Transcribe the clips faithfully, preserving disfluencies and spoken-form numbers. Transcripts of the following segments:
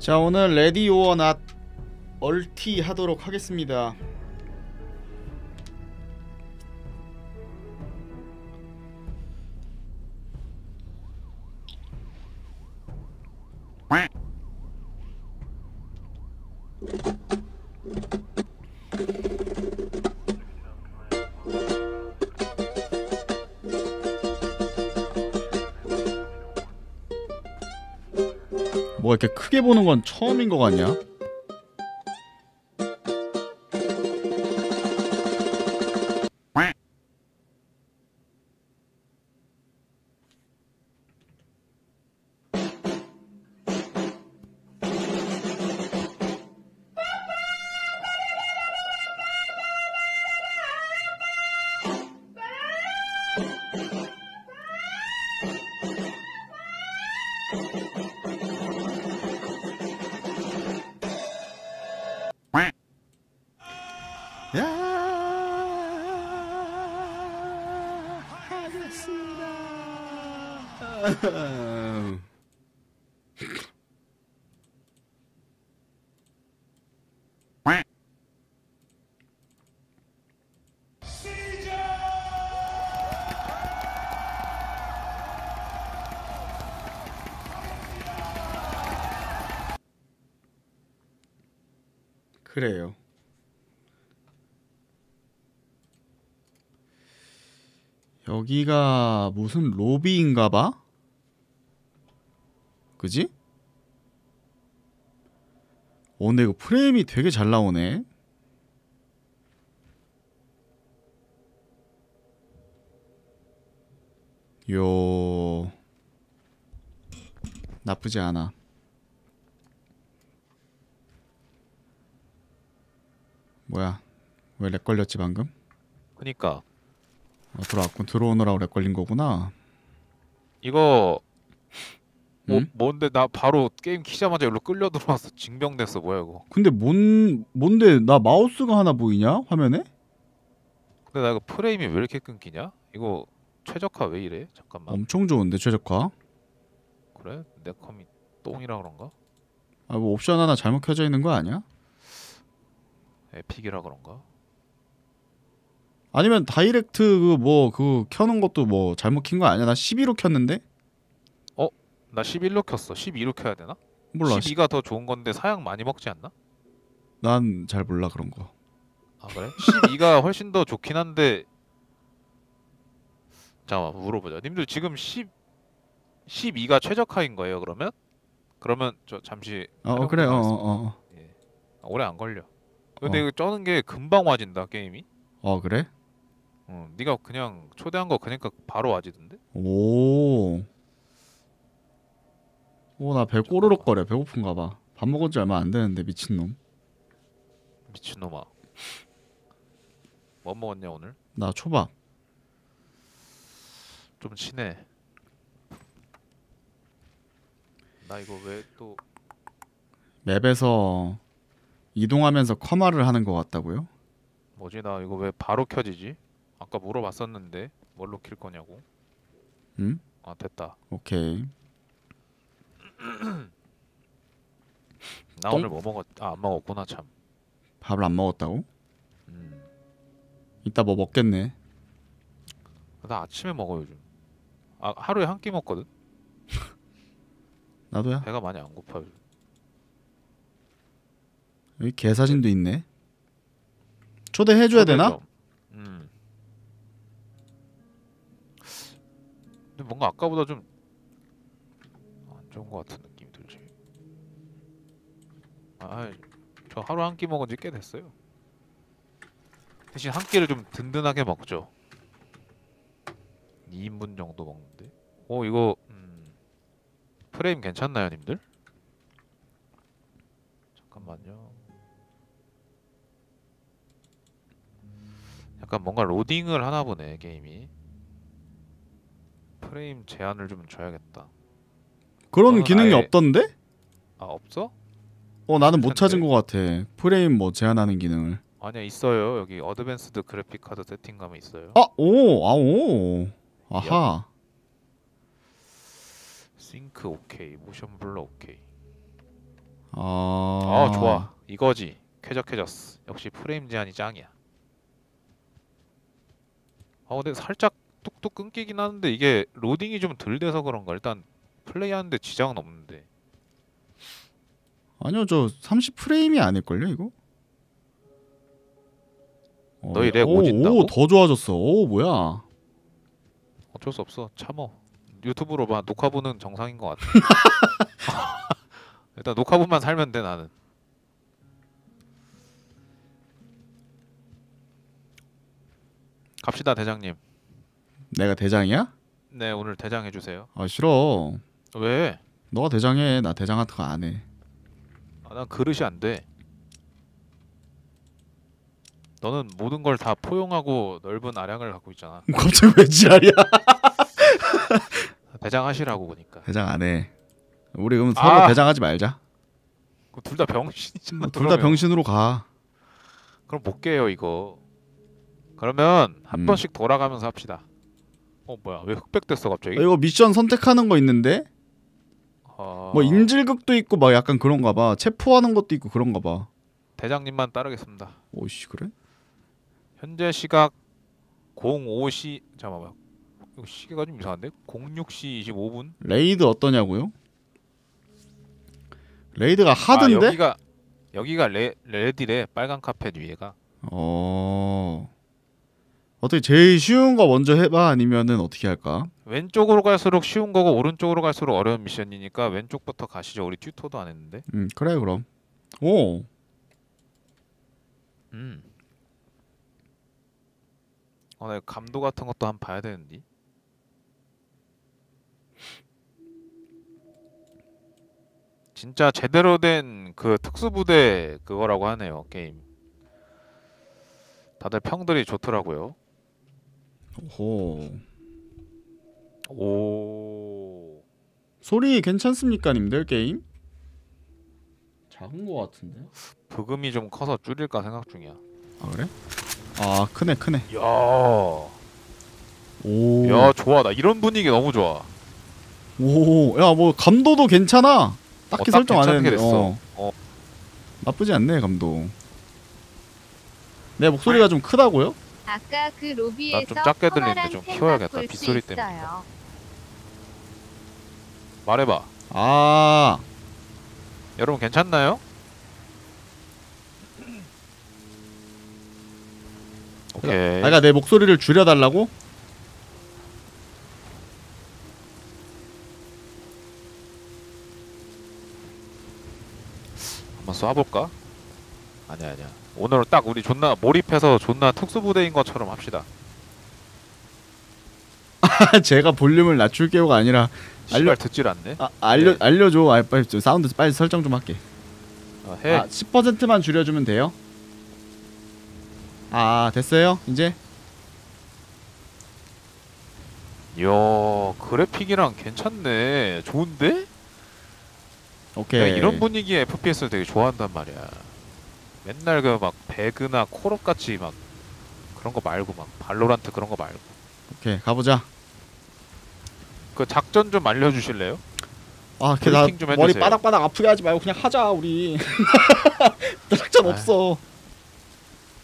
자, 오늘 레디 오어 낫 얼티 하도록 하겠습니다. 뭐 이렇게 크게 보는 건 처음인 것 같냐? 그래요. 여기가 무슨 로비인가봐? 그지? 어, 근데 이거 프레임이 되게 잘 나오네. 요... 나쁘지 않아. 뭐야, 왜 렉 걸렸지 방금? 그니까 아, 들어왔군. 들어오느라고 렉 걸린 거구나. 이거 뭐, 음? 뭔데 나 바로 게임 키자마자 여기로 끌려 들어와서 징병됐어. 뭐야 이거. 근데 뭔 뭔데 나 마우스가 하나 보이냐 화면에? 근데 나 이거 프레임이 왜 이렇게 끊기냐? 이거 최적화 왜 이래? 잠깐만. 엄청 좋은데 최적화? 그래? 내 컴이 똥이라 그런가? 아, 뭐 옵션 하나 잘못 켜져 있는 거 아니야? 에픽이라 그런가? 아니면 다이렉트 그 뭐 그 켜는 것도 뭐 잘못 킨 거 아니야? 나 십이로 켰는데? 어? 나 십일로 켰어. 십이로 켜야 되나? 몰라. 십이가 더 좋은 건데 사양 많이 먹지 않나? 난 잘 몰라 그런 거. 아 그래? 십이가 훨씬 더 좋긴 한데 잠깐만 물어보자. 님들 지금 십, 십이가 최적화인 거예요 그러면? 그러면 저 잠시 어 그래 어어어 어. 예. 오래 안 걸려. 근데 어. 이거 쩌는 게 금방 와진다 게임이. 어 그래? 어 네가 그냥 초대한 거 그니까 바로 와지던데. 오. 오 나 배 꼬르륵거려. 배고픈가 봐. 밥 먹은 지 얼마 안 되는데 미친놈. 미친놈아. 뭐 먹었냐 오늘? 나 초밥. 좀 친해. 나 이거 왜 또 맵에서 이동하면서 커마를 하는 것 같다고요? 뭐지 나 이거 왜 바로 켜지지? 아까 물어봤었는데 뭘로 킬 거냐고. 응? 음? 아 됐다. 오케이. 나 똥? 오늘 뭐 먹었.. 아 안 먹었구나 참. 밥을 안 먹었다고? 음. 이따 뭐 먹겠네. 나 아침에 먹어 요즘. 아 하루에 한 끼 먹거든? 나도야. 배가 많이 안 고파 요즘. 여기 개 사진도 있네. 초대해줘야 초대 되나? 음. 근데 뭔가 아까보다 좀 안 좋은 것 같은 느낌이 들지. 아, 저 하루 한 끼 먹은 지 꽤 됐어요. 대신 한 끼를 좀 든든하게 먹죠. 이 인분 정도 먹는데. 오 이거 음, 프레임 괜찮나요, 님들? 잠깐만요. 약간 뭔가 로딩을 하나 보네 게임이. 프레임 제한을 좀 줘야겠다. 그런 기능이 아예... 없던데? 아 없어? 어 나는 못 찾은 것 같아. 프레임 뭐 제한하는 기능을. 아니야 있어요. 여기 어드밴스드 그래픽 카드 세팅감에 있어요. 아 오 아 오 아하. 싱크 오케이 모션 블러 오케이. 어... 아 좋아 이거지. 쾌적해졌어. 역시 프레임 제한이 짱이야. 아 근데 살짝 뚝뚝 끊기긴 하는데 이게 로딩이 좀 덜 돼서 그런가 일단 플레이하는데 지장은 없는데. 아니요 저 삼십 프레임이 아닐걸요 이거? 너희 렉 오진다고? 오 더 좋아졌어. 오 뭐야 어쩔 수 없어 참어. 유튜브로 봐 녹화보는 정상인 것 같아. 일단 녹화본만 살면 돼 나는. 갑시다 대장님. 내가 대장이야? 네 오늘 대장 해주세요. 아 싫어. 왜? 너가 대장해. 나 대장 같은 거 안 해. 아, 난 그릇이 안 돼. 너는 모든 걸 다 포용하고 넓은 아량을 갖고 있잖아. 갑자기 왜 지랄이야? 대장 하시라고 보니까. 대장 안 해. 우리 그럼 서로 아! 대장하지 말자. 둘 다 병신이잖아. 둘 다 병신으로 가. 그럼 못 깨요 이거. 그러면 한 음. 번씩 돌아가면서 합시다. 어 뭐야 왜 흑백됐어 갑자기? 이거 미션 선택하는 거 있는데? 어... 뭐 인질극도 있고 막 약간 그런가 봐. 체포하는 것도 있고 그런가 봐. 대장님만 따르겠습니다. 오씨 그래? 현재 시각 공오 시... 잠깐만 시계가 좀 이상한데? 공육 시 이십오 분? 레이드 어떠냐고요? 레이드가 하드인데? 아, 여기가 여기가 레, 레디래. 빨간 카펫 위에가. 어 어떻게 제일 쉬운 거 먼저 해봐 아니면은 어떻게 할까? 왼쪽으로 갈수록 쉬운 거고 오른쪽으로 갈수록 어려운 미션이니까 왼쪽부터 가시죠. 우리 튜토도 안 했는데. 음 그래 그럼. 오. 음. 어 나 감도 같은 것도 한번 봐야 되는데. 진짜 제대로 된 그 특수부대 그거라고 하네요 게임. 다들 평들이 좋더라고요. 오호. 오. 소리 괜찮습니까 님들 게임? 작은 거 같은데? 부금이 좀 커서 줄일까 생각 중이야. 아 그래? 아 크네 크네. 야. 오. 야 좋아 나 이런 분위기 너무 좋아. 오. 야 뭐 감도도 괜찮아. 딱히 어, 설정 안 했는데 어. 어. 나쁘지 않네 감도. 내 목소리가 좀 크다고요? 아까 그 로비에서 나 좀 작게 들리는데 좀 키워야겠다 빗소리 때문에. 말해봐. 아 여러분 괜찮나요? 오케이. 그러니까, 그러니까 내 목소리를 줄여달라고? 한번 쏴볼까? 아니야 아니야 오늘은 딱 우리 존나 몰입해서 존나 특수부대인 것처럼 합시다. 제가 볼륨을 낮출게요가 아니라 알려 듣질 않네. 아 알려 네. 알려줘. 아, 빨리 좀 사운드 빨리 설정 좀 할게. 어, 해. 아 십 퍼센트만 줄여주면 돼요. 아 됐어요 이제. 이야 그래픽이랑 괜찮네. 좋은데? 오케이. 내가 이런 분위기의 에프피에스 되게 좋아한단 말이야. 맨날 그 막 배그나 콜업 같이 막 그런 거 말고 막 발로란트 그런 거 말고. 오케이 가보자. 그 작전 좀 알려주실래요? 아 걔 나 머리 바닥바닥 아프게 하지 말고 그냥 하자 우리. 작전 아. 없어.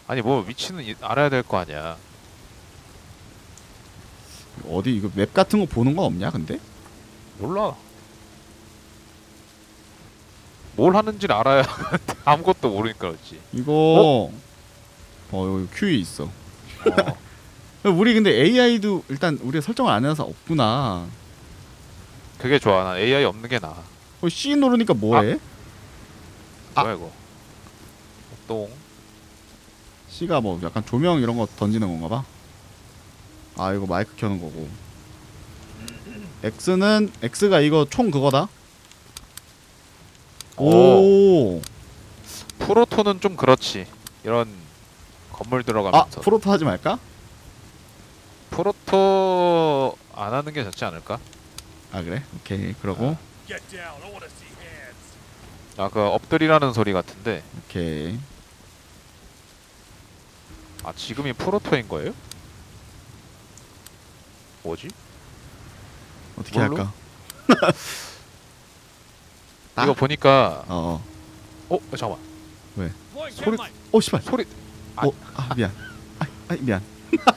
아니 뭐 위치는 알아야 될 거 아니야. 어디 이거 맵 같은 거 보는 거 없냐 근데? 몰라. 뭘 하는지를 알아야 아무것도 모르니까 그렇지. 이거 어, 어 여기 큐이 있어. 어. 우리 근데 에이아이도 일단 우리가 설정을 안 해서 없구나. 그게 좋아. 난 에이아이 없는 게 나아. 어, C 누르니까 뭐해? 아. 뭐야 이거? 똥. C가 뭐 약간 조명 이런 거 던지는 건가 봐. 아 이거 마이크 켜는 거고. X는 X가 이거 총 그거다. 오. 오 프로토는 좀 그렇지. 이런 건물 들어가면서. 아 프로토 하지 말까? 프로토 안 하는 게 좋지 않을까? 아 그래? 오케이 그러고. 아 그 엎드리라는 소리 같은데. 오케이. 아 지금이 프로토인 거예요? 뭐지? 어떻게 뭘로? 할까? 이거 보니까 어. 어? 잠깐만. 왜? 소리.. 어 씨발! 소리.. 아, 어, 아 미안. 아, 아 미안.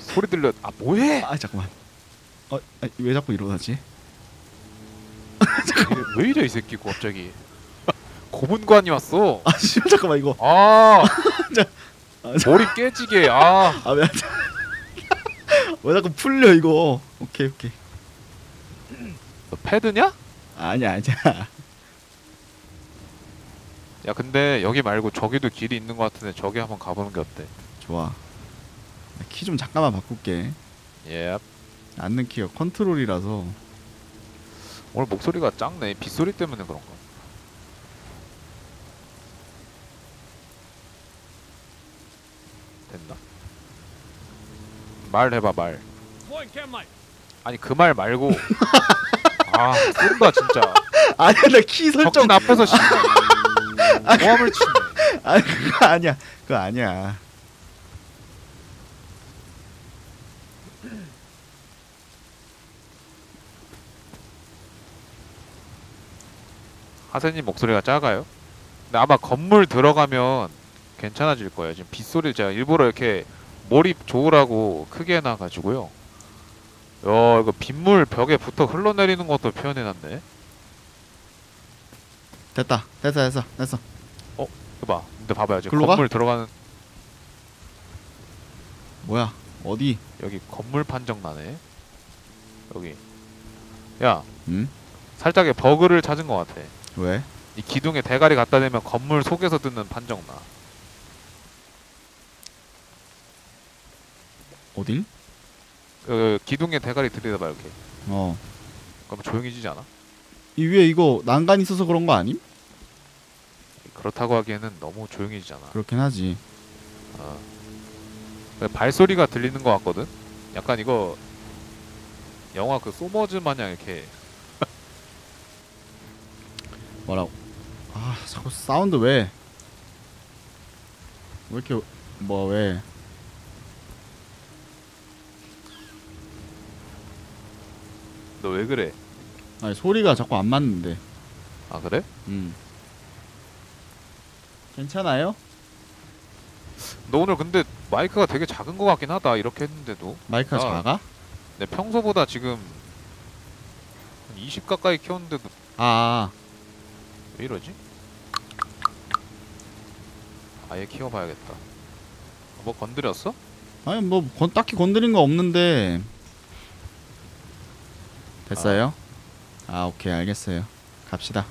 소리 들려.. 아 뭐해? 아 잠깐만. 어, 아, 왜 자꾸 일어나지? 잠깐만. 왜 이래 이 새끼 갑자기. 고문관이 왔어. 아 씨발 잠깐만 이거. 아. 아 머리 깨지게. 아. 아 미안. 왜 자꾸 풀려 이거. 오케이 오케이. 너 패드냐? 아니야 아니야. 야 근데 여기 말고 저기도 길이 있는 것 같은데 저기 한번 가보는 게 어때? 좋아. 키 좀 잠깐만 바꿀게. 예. Yep. 앉는 키가 컨트롤이라서. 오늘 목소리가 작네. 빗소리 때문에 그런가? 됐나? 말해봐 말. 아니 그 말 말고. 아 쏜다 진짜. 아니야 나 키 설정 벽진 앞에서 씨. 모함을 치네. 아니 그거 아니야. 그거 아니야. 하세님 목소리가 작아요? 근데 아마 건물 들어가면 괜찮아질 거예요. 지금 빗소리를 제가 일부러 이렇게 몰입 좋으라고 크게 해놔가지고요. 야 이거 빗물 벽에 붙어 흘러내리는 것도 표현해놨네. 됐다 됐어 됐어 됐어. 어? 이거 봐. 근데 봐봐요 지금 건물 가? 들어가는 뭐야? 어디? 여기 건물 판정 나네. 여기 야 음? 살짝의 버그를 찾은 것 같아. 왜? 이 기둥에 대가리 갖다 대면 건물 속에서 듣는 판정 나. 어딜? 그 기둥에 대가리 들이대봐 이렇게. 어 그럼 조용해지지 않아? 이 위에 이거 난간 있어서 그런 거 아님? 그렇다고 하기에는 너무 조용해지잖아. 그렇긴 하지. 어. 발소리가 들리는 것 같거든? 약간 이거 영화 그 소머즈 마냥 이렇게 뭐라고? 아 자꾸 사운드 왜? 왜 이렇게 뭐 왜? 너 왜 그래? 아니 소리가 자꾸 안 맞는데. 아 그래? 음. 괜찮아요? 너 오늘 근데 마이크가 되게 작은 것 같긴 하다. 이렇게 했는데도 마이크가 나, 작아? 네 평소보다 지금 한 이십 가까이 키웠는데도. 아. 왜 이러지? 아예 키워봐야겠다. 뭐 건드렸어? 아니 뭐 건, 딱히 건드린 거 없는데. 됐어요? 아. 아 오케이 알겠어요. 갑시다.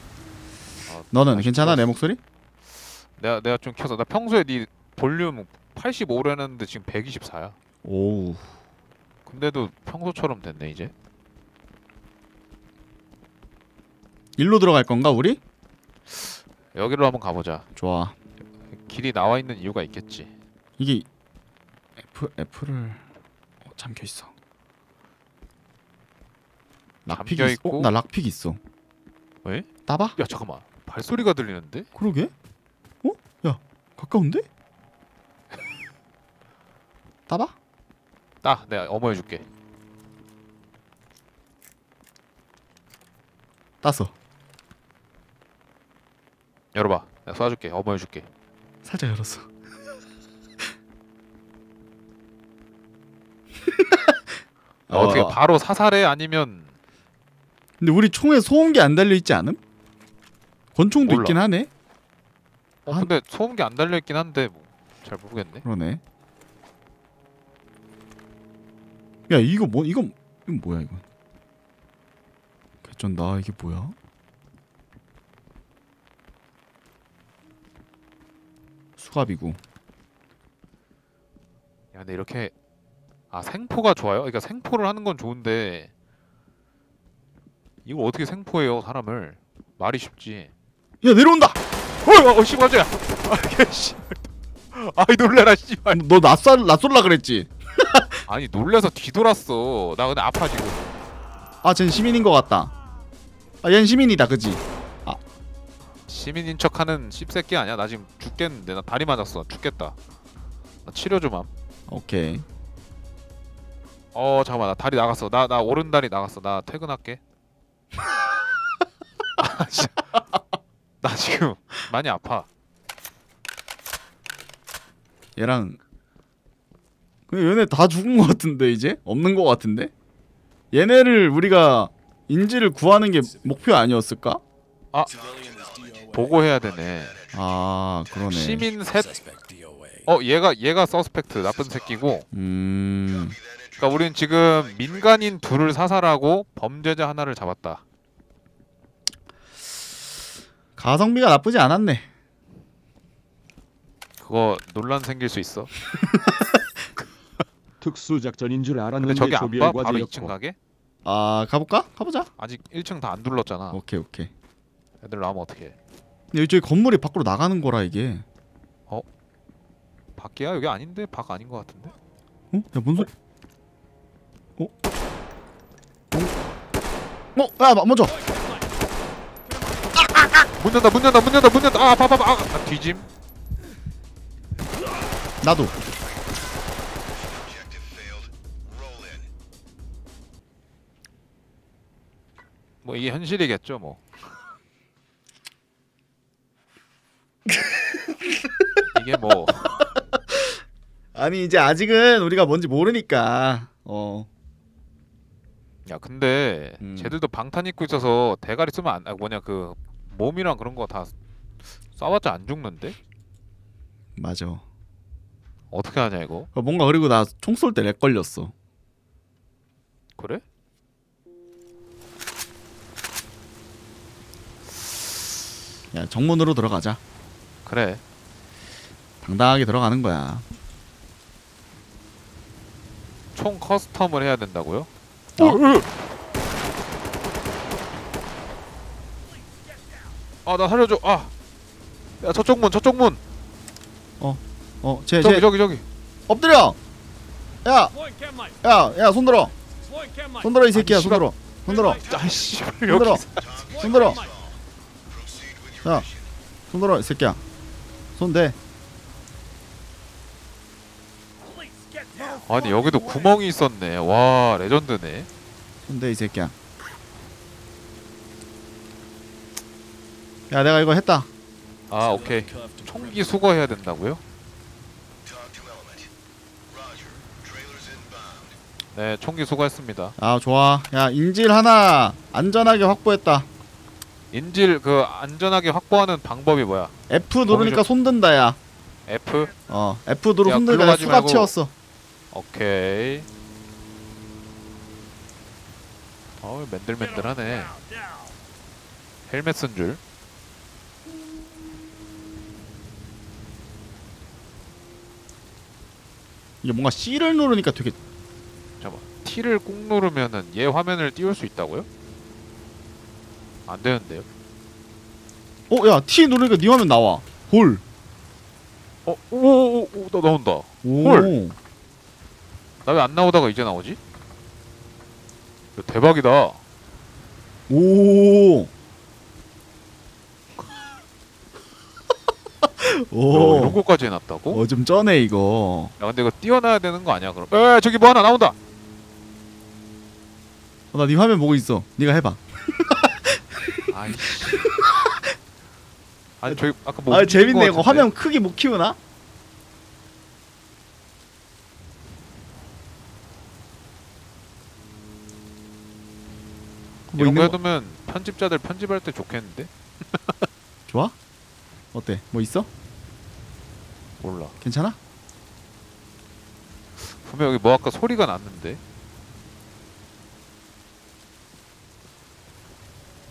아, 너는 괜찮아? 내 목소리? 내가 내가 좀 켜서. 나 평소에 네 볼륨 팔십오로 했는데 지금 백이십사야. 오우. 근데도 평소처럼 됐네 이제. 일로 들어갈 건가 우리? 여기로 한번 가보자. 좋아. 길이 나와 있는 이유가 있겠지. 이게 F F를 어, 잠겨 있어. 락픽 있고? 어? 나 락픽 있어. 왜? 따봐? 야 잠깐만 발소리가 들리는데? 그러게? 어? 야 가까운데? 따봐? 따! 내가 어머 해줄게. 땄어. 열어봐. 내가 쏴줄게. 어머 해줄게. 살짝 열었어. 야, 어... 어떻게 바로 사살해? 아니면 근데 우리 총에 소음기 안 달려있지 않음? 권총도 몰라. 있긴 하네? 어 한... 근데 소음기 안 달려있긴 한데 뭐 잘 모르겠네. 그러네. 야 이거 뭐.. 이건.. 이건 뭐야 이건. 개쩐다. 이게 뭐야? 수갑이고. 야 근데 이렇게.. 아 생포가 좋아요? 그러니까 생포를 하는 건 좋은데 이거 어떻게 생포해요 사람을. 말이 쉽지. 야 내려온다! 어이! 어 씨발 깜짝이야! 아 개씨발 아이 놀래라 씨발. 너 낯설.. 낯설라 그랬지? 아니 놀래서 뒤돌았어. 나 근데 아파 지금. 아 쟨 시민인 것 같다. 아 얜 시민이다 그지? 아 시민인 척하는 씹새끼 아니야? 나 지금 죽겠는데. 나 다리 맞았어. 죽겠다. 나 치료 좀 함. 오케이. 어 잠깐만 나 다리 나갔어. 나 나 오른 다리 나갔어. 나 퇴근할게. 나 지금 많이 아파. 얘랑. 근데 얘네 다 죽은 것 같은데 이제? 없는 것 같은데? 얘네를 우리가 인지를 구하는 게 목표 아니었을까? 아, 보고해야 되네. 아, 그러네. 시민 셋. 어, 얘가 얘가 서스펙트, 나쁜 새끼고. 음. 그러니까 우리는 지금 민간인 둘을 사살하고 범죄자 하나를 잡았다. 가성비가 나쁘지 않았네. 그거 논란 생길 수 있어. 특수 작전인 줄 알았는데 저기 안 봐? 바로 이 층 가게? 아, 가볼까? 가보자. 아직 일 층 다 안 둘렀잖아. 오케이 오케이. 애들 나오면 어떡해. 근데 저기 건물이 밖으로 나가는 거라 이게. 어? 밖이야? 여기 아닌데? 밖 아닌 거 같은데? 어? 야, 뭔 소리? 어? 어? 어? 야, 먼저! 문 연다 문 연다 문 연다 문 연다. 아, 봐봐봐. 아, 아, 뒤짐. 나도. 뭐 이게 현실이겠죠 뭐. 이게 뭐. 아니 이제 아직은 우리가 뭔지 모르니까. 어. 야 근데 음. 쟤들도 방탄 입고 있어서 대가리 쓰면 안, 아, 뭐냐 그 몸이랑 그런 거 다 싸웠자 안 죽는데? 맞아. 어떻게 하냐 이거? 뭔가 그리고 나 총 쏠 때 렉 걸렸어. 그래? 야, 정문으로 들어가자. 그래. 당당하게 들어가는 거야. 총 커스텀을 해야 된다고요? 어? 어. 아, 나 살려줘. 아, 야 저쪽 문, 저쪽 문. 어, 어, 제, 저기, 제. 저기, 저기. 엎드려. 야, 야, 야, 손 들어. 손 들어 이 새끼야, 손 들어. 손 들어. 아이씨, 손 들어. 손 들어. 야, 손 들어 이 새끼야. 손 대. 아니 여기도 구멍이 있었네. 와, 레전드네. 손 대 이 새끼야. 야, 내가 이거 했다. 아, 오케이. 총기 수거해야 된다고요? 네, 총기 수거했습니다. 아, 좋아. 야, 인질 하나 안전하게 확보했다. 인질 그 안전하게 확보하는 방법이 뭐야? F 누르니까 손든다, 야. F? 어, F 누르고 손들다가 수갑 채웠어. 오케이. 어우, 맨들맨들하네. 헬멧 쓴 줄. 이게 뭔가 C를 누르니까 되게. 잠깐만, T를 꾹 누르면은 얘 화면을 띄울 수 있다고요? 안 되는데요? 어, 야, T 누르니까 네 화면 나와. 홀. 어, 오오오, 나 나온다. 오. 홀. 나 왜 안 나오다가 이제 나오지? 야, 대박이다. 오. 오, 이런 거까지 해놨다고? 어, 좀 쩌네 이거. 야, 근데 이거 띄워놔야 되는 거 아니야 그럼? 에, 저기 뭐 하나 나온다. 어, 나 네 화면 보고 있어. 네가 해봐. 아이씨. 아니 저기 아까 뭐. 아, 재밌네 이거. 화면 크기 못 키우나? 뭐 이런 거 해두면 거... 편집자들 편집할 때 좋겠는데? 좋아? 어때? 뭐 있어? 몰라. 괜찮아? 분명 여기 뭐 아까 소리가 났는데.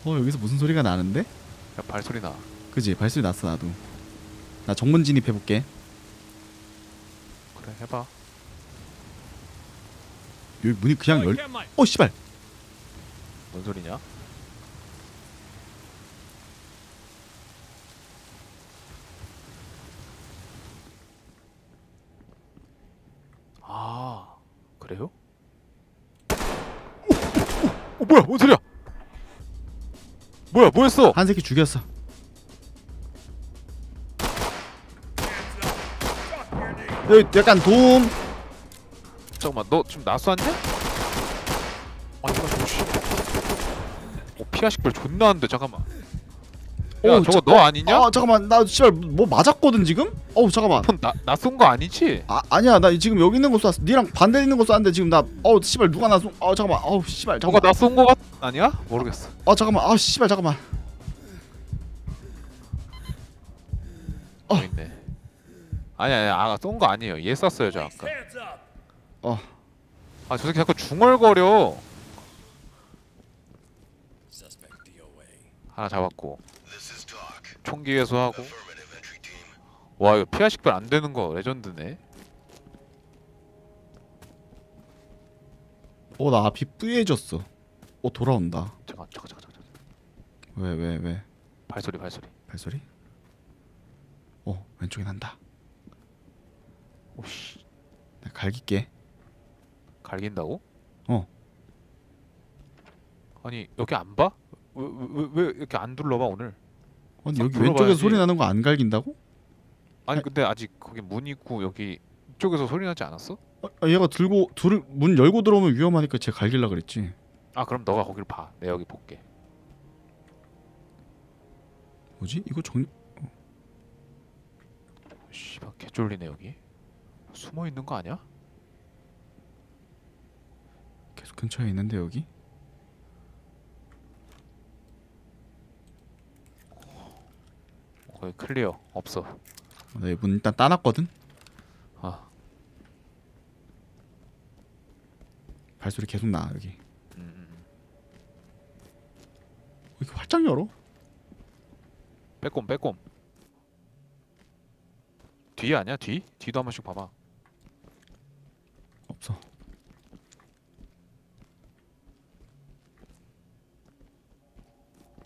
어, 여기서 무슨 소리가 나는데? 야, 발소리 나. 그지? 발소리 났어 나도. 나 정문 진입해볼게. 그래 해봐. 여기 문이 그냥 열.. 어, 씨발! 뭔 소리냐? 아, 그래요? 오, 오, 오, 뭐야, 뭔 소리야? 뭐야, 뭐였어? 한 새끼 죽였어. 여기 약간 도움. 잠깐만, 너 지금 나수한데? 아니, 나 씨. 오, 피아식별 존나 한데, 잠깐만. 야 오, 저거 자, 너 아니냐? 아 잠깐만 나 씨발 뭐 맞았거든 지금? 어우 잠깐만 나 나 쏜 거 아니지? 아 아니야 나 지금 여기 있는 거 쐈어. 니랑 반대 있는 거 쐈는데 지금 나 어우 씨발 누가 나 쏜.. 아 잠깐만 어우 씨발 잠깐만 누가 나 쏜 거 같.. 아니야? 모르겠어. 아 잠깐만 아 씨발 잠깐만 어 있네. 아니야 아니야 아 쏜 거 아니에요. 얘 쐈어요 저 아까. 어 아 저 새끼 자꾸 중얼거려. 하나 잡았고 총기 회수하고. 와 이거 피아 식별 안 되는 거 레전드네. 어 나 앞이 뿌얘졌어. 어 돌아온다. 잠깐 잠깐 잠깐 잠깐. 왜 왜 왜? 발소리 발소리. 발소리? 어 왼쪽에 난다. 오씨. 나 갈길게. 갈긴다고? 어. 아니 여기 안 봐? 왜 왜 왜 이렇게 안 둘러봐 오늘? 아니 여기 왼쪽에서 봐야지. 소리 나는 거 안 갈긴다고? 아니 근데 아직 거기 문 있고 여기 이쪽에서 소리 나지 않았어? 아, 얘가 들고 둘 문 열고 들어오면 위험하니까 쟤 갈길라 그랬지. 아 그럼 너가 거길 봐. 내가 여기 볼게. 뭐지? 이거 정.. 어. 씨발 개쫄리네 여기. 숨어 있는 거 아니야? 계속 근처에 있는데 여기? 거의 클리어 없어. 나 문 일단 따놨거든. 아 발소리 계속 나 여기. 음. 이렇게 활짝 열어? 빼꼼 빼꼼. 뒤 아니야 뒤? 뒤도 한 번씩 봐봐. 없어.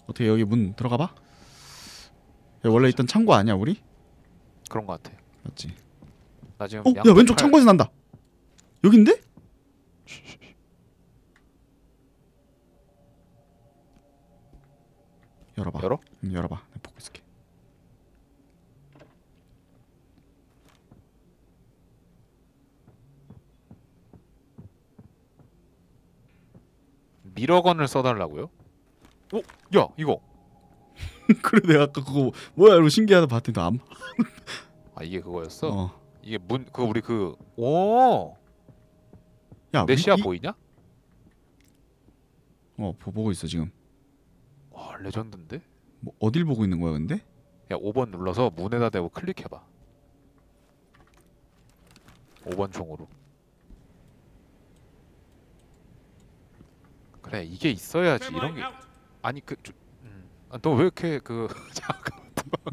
어떻게 여기 문 들어가봐? 원래 있던 창고 아니야 우리? 그런 거 같아. 맞지? 나 지금 어? 야 왼쪽 팔... 창고에서 난다. 여긴데? 열어봐. 열어? 응, 열어봐. 내가 보고 있을게. 미러건을 써달라고요? 오, 야 이거. 그래 내가 아까 그거 뭐야 이러고 신기하다 봤더니 나 안 봐. 아 이게 그거였어? 어. 이게 문.. 그거 우리 그.. 오! 야 내 시야 이... 보이냐? 어 보, 보고 있어 지금. 와 레전드인데? 뭐 어딜 보고 있는 거야 근데? 야 오 번 눌러서 문에다 대고 클릭해봐. 오 번 총으로. 그래 이게 있어야지 이런 게.. 아니 그.. 저... 너 왜 이렇게 그..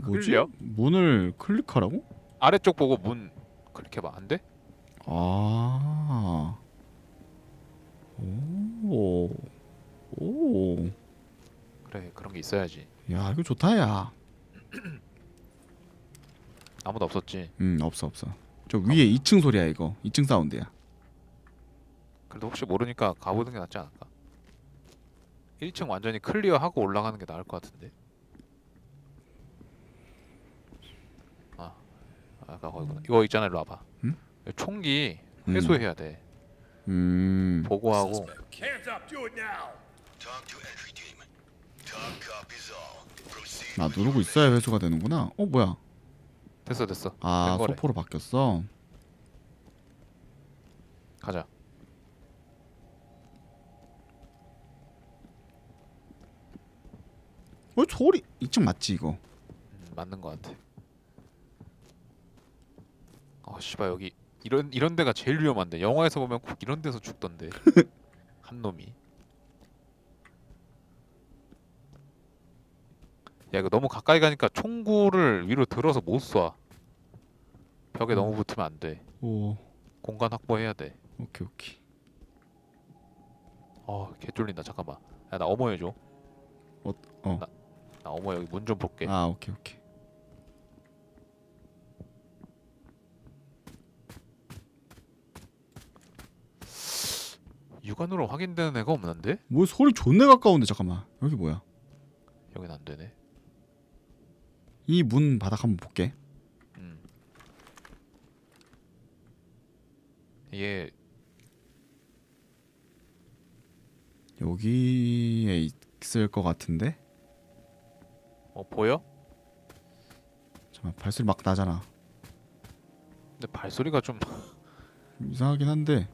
뭐지? 문을 클릭하라고? 아래쪽 보고 문 클릭해봐. 안 돼? 아. 오. 오. 그래 그런 게 있어야지. 야 이거 좋다 야. 아무도 없었지? 응 없어 없어. 저 위에 어. 이 층 소리야 이거. 이 층 사운드야. 그래도 혹시 모르니까 가보는 게 낫지 않을까? 일 층 완전히 클리어하고 올라가는 게 나을 것 같은데. 아, 아까 거기구나. 이거 있잖아, 일로 와봐. 응? 총기 회수해야 돼. 음. 보고하고. 나 누르고 있어야 회수가 되는구나. 어 뭐야? 됐어 됐어. 아 소포로 바뀌었어. 가자. 어 소리 이쪽 맞지 이거? 음, 맞는 거 같아. 아 씨발 여기 이런 이런 데가 제일 위험한데. 영화에서 보면 꼭 이런 데서 죽던데. 한 놈이. 야 이거 너무 가까이 가니까 총구를 위로 들어서 못 쏴. 벽에 오. 너무 붙으면 안 돼. 오. 공간 확보해야 돼. 오케이 오케이. 어 개쫄린다 잠깐만. 야 나 어머 해줘. 어 어. 나, 나 어머 여기 문 좀 볼게. 아 오케이 오케이. 육안으로 확인되는 애가 없는데? 뭐 소리 존내 가까운데 잠깐만. 여기 뭐야? 여긴 안 되네. 이 문 바닥 한번 볼게. 음. 얘 여기에 있을 것 같은데. 어 보여? 잠깐 발소리 막 나잖아. 근데 발소리가 좀 이상하긴 한데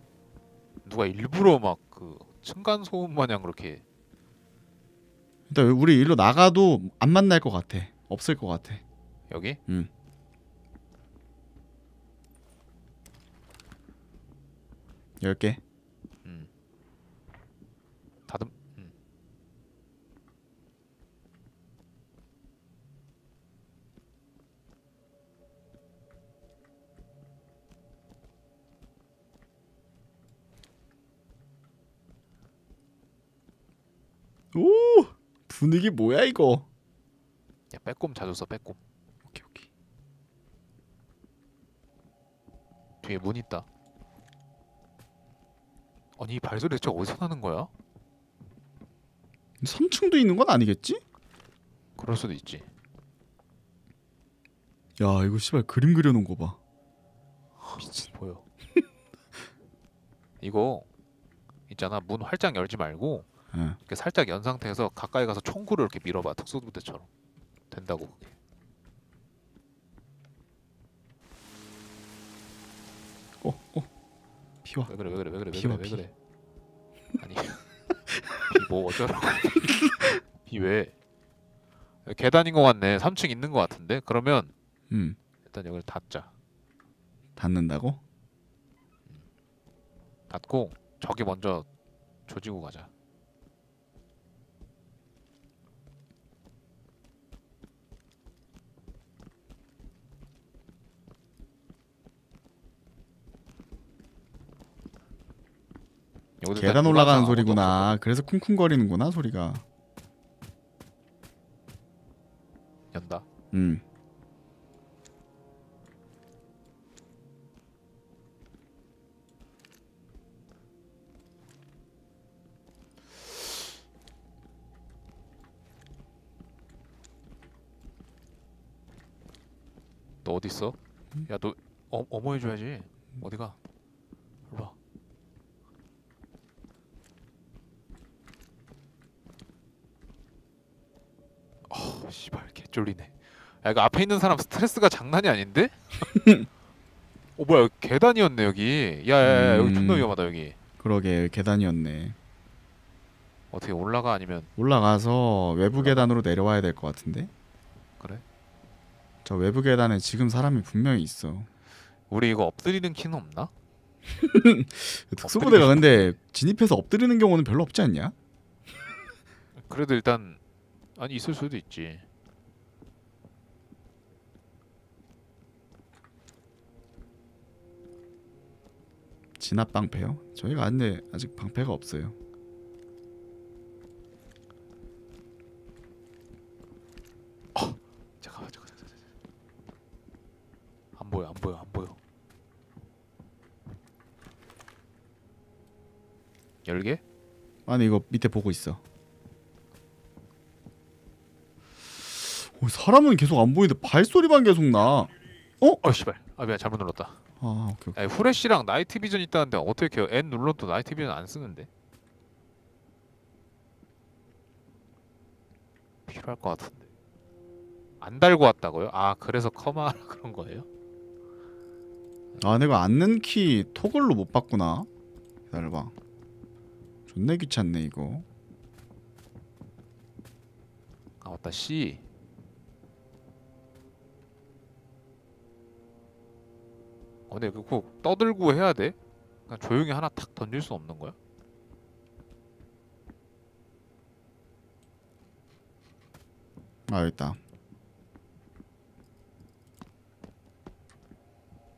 누가 일부러 막 그 층간 소음 마냥 그렇게. 일단 우리 일로 나가도 안 만날 것 같아. 없을 것 같아. 여기? 응. 열 개. 음. 다듬. 음. 오! 분위기 뭐야 이거? 야 빼꼼 자주 써 빼꼼. 오케이 오케이. 뒤에 문 있다. 아니 이 발소리 대체 어디서 나는 거야? 삼 층도 있는 건 아니겠지? 그럴 수도 있지. 야 이거 씨발 그림 그려놓은 거 봐. 미친 보여. 이거 있잖아 문 활짝 열지 말고 네. 이렇게 살짝 연 상태에서 가까이 가서 총구를 이렇게 밀어봐. 특수부대처럼 된다고 그게. 어 어. 피와. 왜 그래 왜 그래 왜 그래 피와, 왜 그래 피. 왜 그래 아니 비 뭐 어쩌라고 비 왜 계단인 것 같네. 삼 층 있는 것 같은데 그러면 음. 일단 여기를 닫자. 닫는다고? 음. 닫고 저기 먼저 조지고 가자. 계단 올라가는 소리구나. 그래서 쿵쿵거리는구나 소리가. 연다. 음. 너 어디 있어? 야 너 어, 어머 해줘야지. 어디가? 이리 와. 씨발 개쫄리네. 야 이거 앞에 있는 사람 스트레스가 장난이 아닌데? 어 뭐야 여기 계단이었네 여기. 야야야 여기 존나 위험하다 여기. 그러게 계단이었네. 어떻게 올라가 아니면? 올라가서 외부 올라가. 계단으로 내려와야 될 것 같은데? 그래? 저 외부 계단에 지금 사람이 분명히 있어. 우리 이거 엎드리는 키는 없나? 특수부대가 근데 진입해서 엎드리는 경우는 별로 없지 않냐? 그래도 일단 아니 있을 수도 있지. 진압 방패요? 저희가 안돼 아직 방패가 없어요. 어! 잠깐만 잠깐만 잠깐만. 안 보여 안 보여 안 보여. 열게? 아니 이거 밑에 보고 있어. 사람은 계속 안 보이는데 발소리만 계속 나. 어? 아 씨발. 아 미안 잘못 눌렀다. 아 오케이 오케이. 아니, 후레쉬랑 나이트 비전 있다는데 어떻게 해요? N 눌러도 나이트 비전 안 쓰는데. 필요할 것 같은데. 안 달고 왔다고요? 아 그래서 커마 그런 거예요? 아 내가 앉는 키 토글로 못 봤구나. 기다려봐. 존나 귀찮네 이거. 아 맞다 C. 근데 그거 떠들고 해야 돼? 그냥 조용히 하나 탁 던질 수 없는 거야? 아 여기 있다.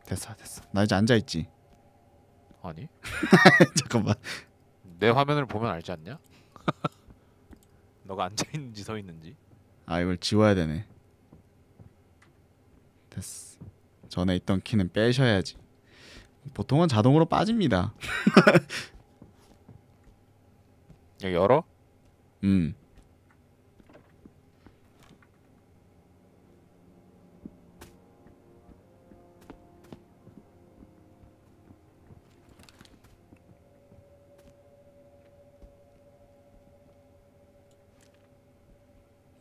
됐어 됐어. 나 이제 앉아있지? 아니 잠깐만 내 화면을 보면 알지 않냐? 너가 앉아있는지 서있는지. 아 이걸 지워야 되네. 됐어. 전에 있던 키는 빼셔야지. 보통은 자동으로 빠집니다. 여기 열어? 음.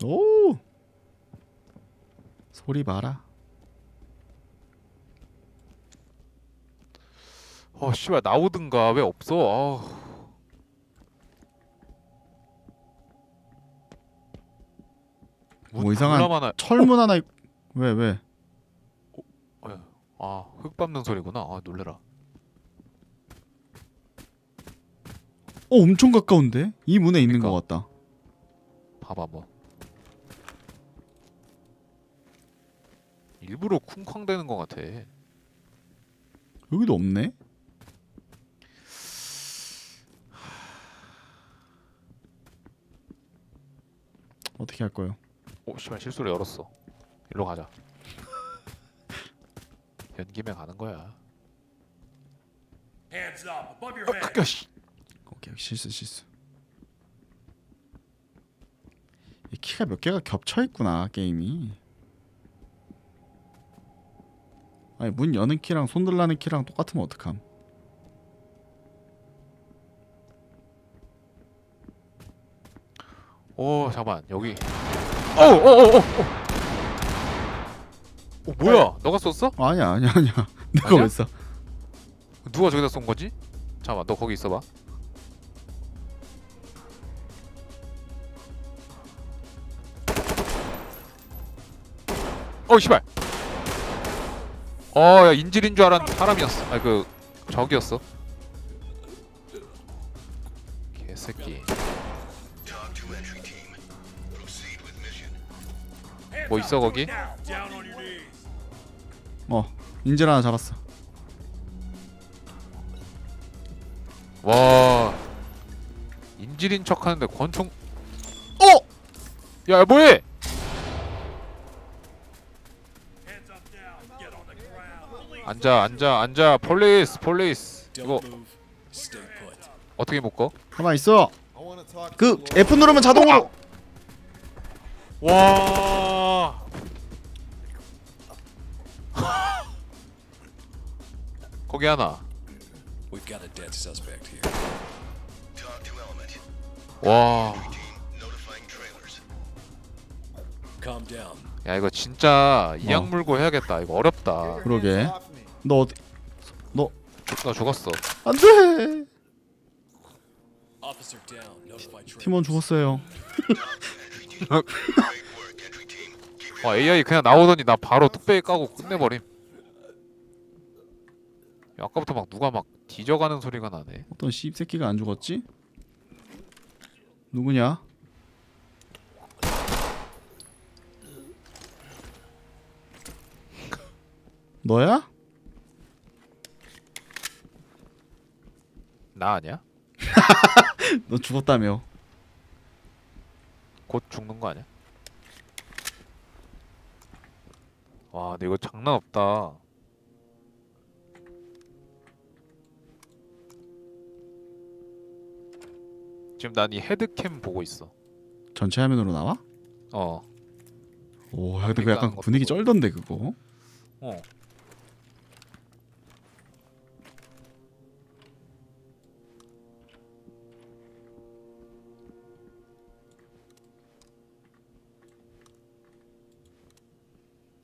오! 소리 봐라. 어 씨발 나오든가. 왜 없어? 어. 뭐 이상한 하나... 철문 하나. 왜 왜? 아 흙 밟는 소리구나. 아 놀래라. 어 엄청 가까운데? 이 문에 있는 그러니까. 것 같다. 봐봐 뭐. 일부러 쿵쾅 대는 것 같아. 여기도 없네? 어떻게 할 거예요? 오 씨발 실수로 열었어. 일로 가자. 연기면 가는 거야. 어, 씨. 오케이 실수 실수. 이 키가 몇 개가 겹쳐 있구나 게임이. 아니 문 여는 키랑 손들라는 키랑 똑같으면 어떡함? 오 잠깐 여기. 오오오오. 어 뭐야? 아니, 너가 쏘았어? 아니야 아니야 아니야. 내가 왜 쏴? 누가 저기다 쏜 거지? 잠깐만 너 거기 있어봐. 어 씨발. 어 야 인질인 줄 알았는데 사람이었어. 아니 그 적이었어. 개새끼. 뭐 있어 거기? 어 인질 하나 잡았어. 와 인질인 척 하는데 권총. 어! 야 뭐해? 앉아 앉아 앉아. 폴리스 폴리스. 이거 어떻게 묶어? 가만 있어. 그 F 누르면 자동으로. 와. 거기 하나. 와. 야 이거 진짜 이악 어. 물고 해야겠다. 이거 어렵다. 그러게. 너 어디? 너? 나 죽었어. 안돼. 팀원 죽었어요. 와 에이아이 그냥 나오더니 나 바로 뚝배기 까고 끝내버림. 야, 아까부터 막 누가 막 뒤져가는 소리가 나네. 어떤 씹새끼가 안 죽었지? 누구냐? 너야? 나 아니야? 너 죽었다며. 곧 죽는 거 아니야? 와, 근데 이거 장난 없다. 지금 난 이 헤드캠 보고 있어. 전체 화면으로 나와? 어. 오, 근데 그 약간 분위기 보고. 쩔던데 그거. 어.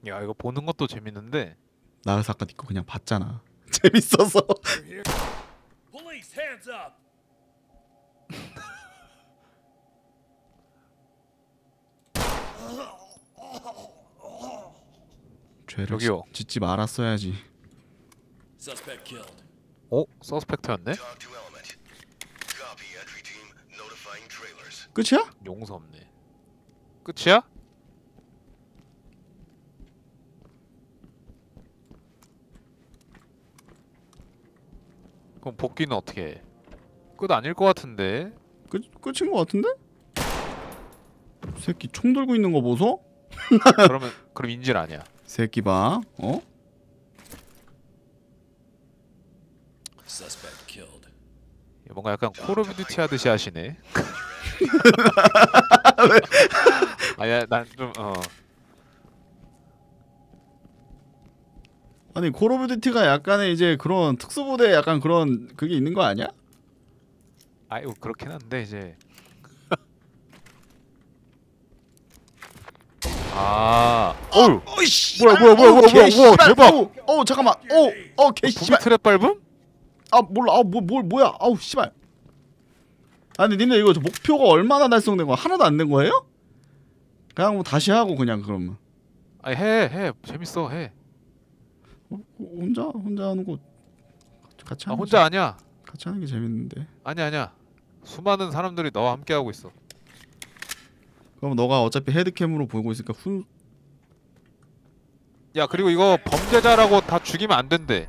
야 이거 보는 것도 재밌는데 나 그래서 아까 니꺼 그냥 봤잖아. 재밌어서. 죄를 저기요. 짓지 말았어야지. 어? 서스펙트였네? 끝이야? 용서 없네. 끝이야? 그럼 복귀는 어떻게 해? 끝 아닐 것 같은데? 끝, 끝인 것 같은데? 새끼 총 들고 있는 거 보소? 그러면, 그럼 인질 아니야. 새끼 봐, 어? 뭔가 약간 콜 오브 듀티 하듯이 하시네. 아니야, 난 좀, 어. 아니 콜 오브 듀티가 약간의 이제 그런 특수부대 약간 그런 그게 있는 거 아니야? 아이고 그렇긴 한데 이제. 아, 어우, 어이씨, 뭐야, 뭐야, 뭐야, 뭐야, 뭐야, 대박. 어, 잠깐만, 어, 어, 개 씨발. 보기 트랩 밟음? 아, 몰라, 아, 뭐, 뭘, 뭐야, 아우, 씨발. 아, 근데 니네 이거 목표가 얼마나 달성된 거야? 하나도 안 된 거예요? 그냥 뭐 다시 하고 그냥 그러면. 아, 해, 해, 재밌어, 해. 어, 혼자, 혼자 하는 거 같이 하는. 아, 혼자 아니야. 같이 하는 게 재밌는데. 아니야, 아니야. 수많은 사람들이 너와 함께 하고 있어. 그럼 너가 어차피 헤드캠으로 보고 있으니까 훈. 야, 그리고 이거 범죄자라고 다 죽이면 안 된대.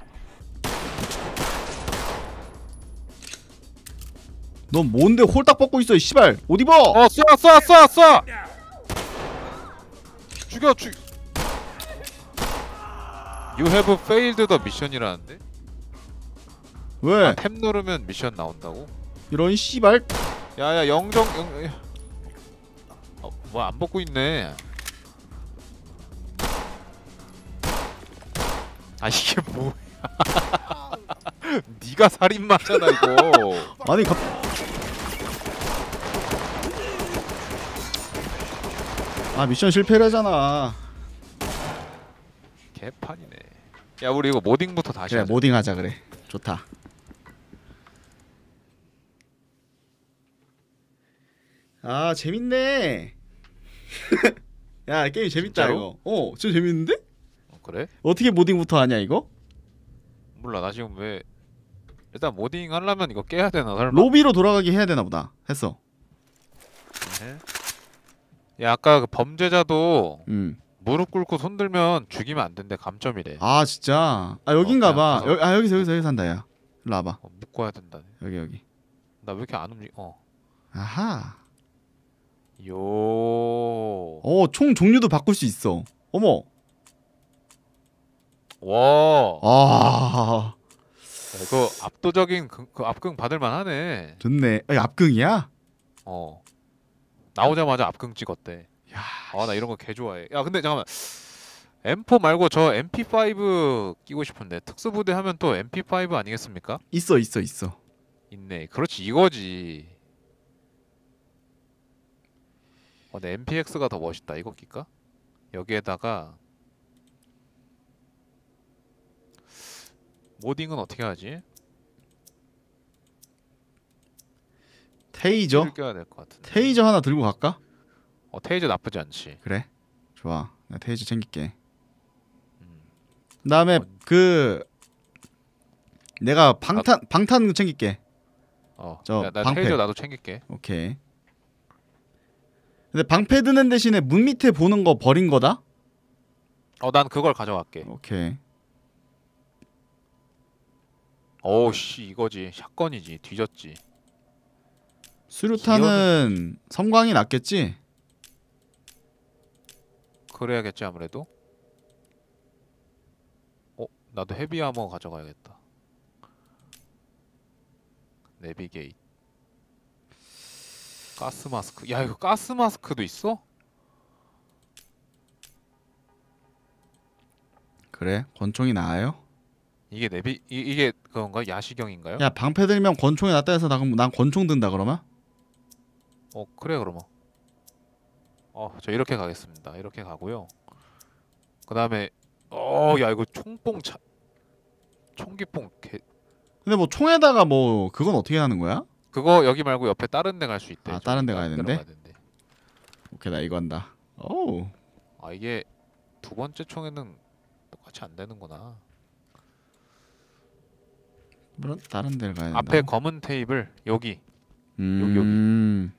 넌 뭔데 홀딱 벗고 있어, 이 씨발. 옷 입어. 어, 쏴, 쏴, 쏴, 쏴. 죽여, 죽. You have failed the mission이라는데? 왜? 아, 탭 누르면 미션 나온다고? 이런 씨발. 야야 영정 영. 야. 어, 뭐야 안 벗고 있네. 아 이게 뭐야? 네가 살인마잖아 이거. 아니 갑. 아 미션 실패라잖아. 개판이네. 야 우리 이거 모딩부터 다시. 그래 하자. 모딩하자 그래. 좋다. 아 재밌네. 야 게임 재밌다 진짜로? 이거. 어 진짜 재밌는데? 어, 그래? 어떻게 모딩부터 하냐 이거? 몰라 나 지금 왜 일단 모딩 하려면 이거 깨야 되나 설마? 로비로 돌아가게 해야 되나 보다. 했어. 네. 야 아까 그 범죄자도 음. 무릎 꿇고 손 들면 죽이면 안 된대 감점이래. 아 진짜? 아 여긴가 봐. 어, 여, 아 여기서 여기서 여기서 한다 야. 일로 와봐. 어, 묶어야 된다. 여기 여기. 나 왜 이렇게 안 움직? 어. 아하. 요. 어, 총 종류도 바꿀 수 있어. 어머. 와. 아. 이거 압도적인 그, 그 압금 받을만 하네. 좋네. 아, 압금이야? 어. 나오자마자 압금 찍었대. 야. 아, 나 이런 거 개 좋아해. 야, 근데 잠깐만. 엠포 말고 저 엠피 파이브 끼고 싶은데. 특수부대 하면 또 엠피 파이브 아니겠습니까? 있어, 있어, 있어. 있네. 그렇지. 이거지. 어, 근데 엠피엑스가 더 멋있다. 이거 낄까? 여기에다가 모딩은 어떻게 하지? 테이저? 껴야 될 것 같은데. 테이저 하나 들고 갈까? 어, 테이저 나쁘지 않지. 그래? 좋아. 나 테이저 챙길게. 음. 그다음에 어, 그 내가 방탄 나... 방탄 챙길게. 어. 저 나, 나 테이저 나도 챙길게. 오케이. 근데 방패 드는 대신에 문 밑에 보는 거 버린 거다? 어, 난 그걸 가져갈게. 오케이. 어우 씨 이거지. 샷건이지. 뒤졌지. 수류탄은 기어는... 성광이 낫겠지? 그래야겠지 아무래도. 어? 나도 헤비 아머 가져가야겠다. 내비게이트. 가스 마스크. 야 이거 가스 마스크도 있어? 그래? 권총이 나아요? 이게 내비 이, 이게 그건가? 야시경인가요? 야 방패 들면 권총이 낫다 해서 나 그럼 난 권총 든다 그러면? 어 그래 그러면. 어 저 이렇게 가겠습니다. 이렇게 가고요. 그 다음에 어 야 이거 총뽕 차 총기뽕 개. 근데 뭐 총에다가 뭐 그건 어떻게 하는 거야? 그거 여기 말고 옆에 다른 데 갈 수 있대. 아 다른 데 가야 되는데? 오케이 나 이거 한다. 오우 아 이게 두 번째 총에는 똑같이 안 되는구나. 물론 다른 데를 가야 된다. 앞에 검은 테이블 여기 음...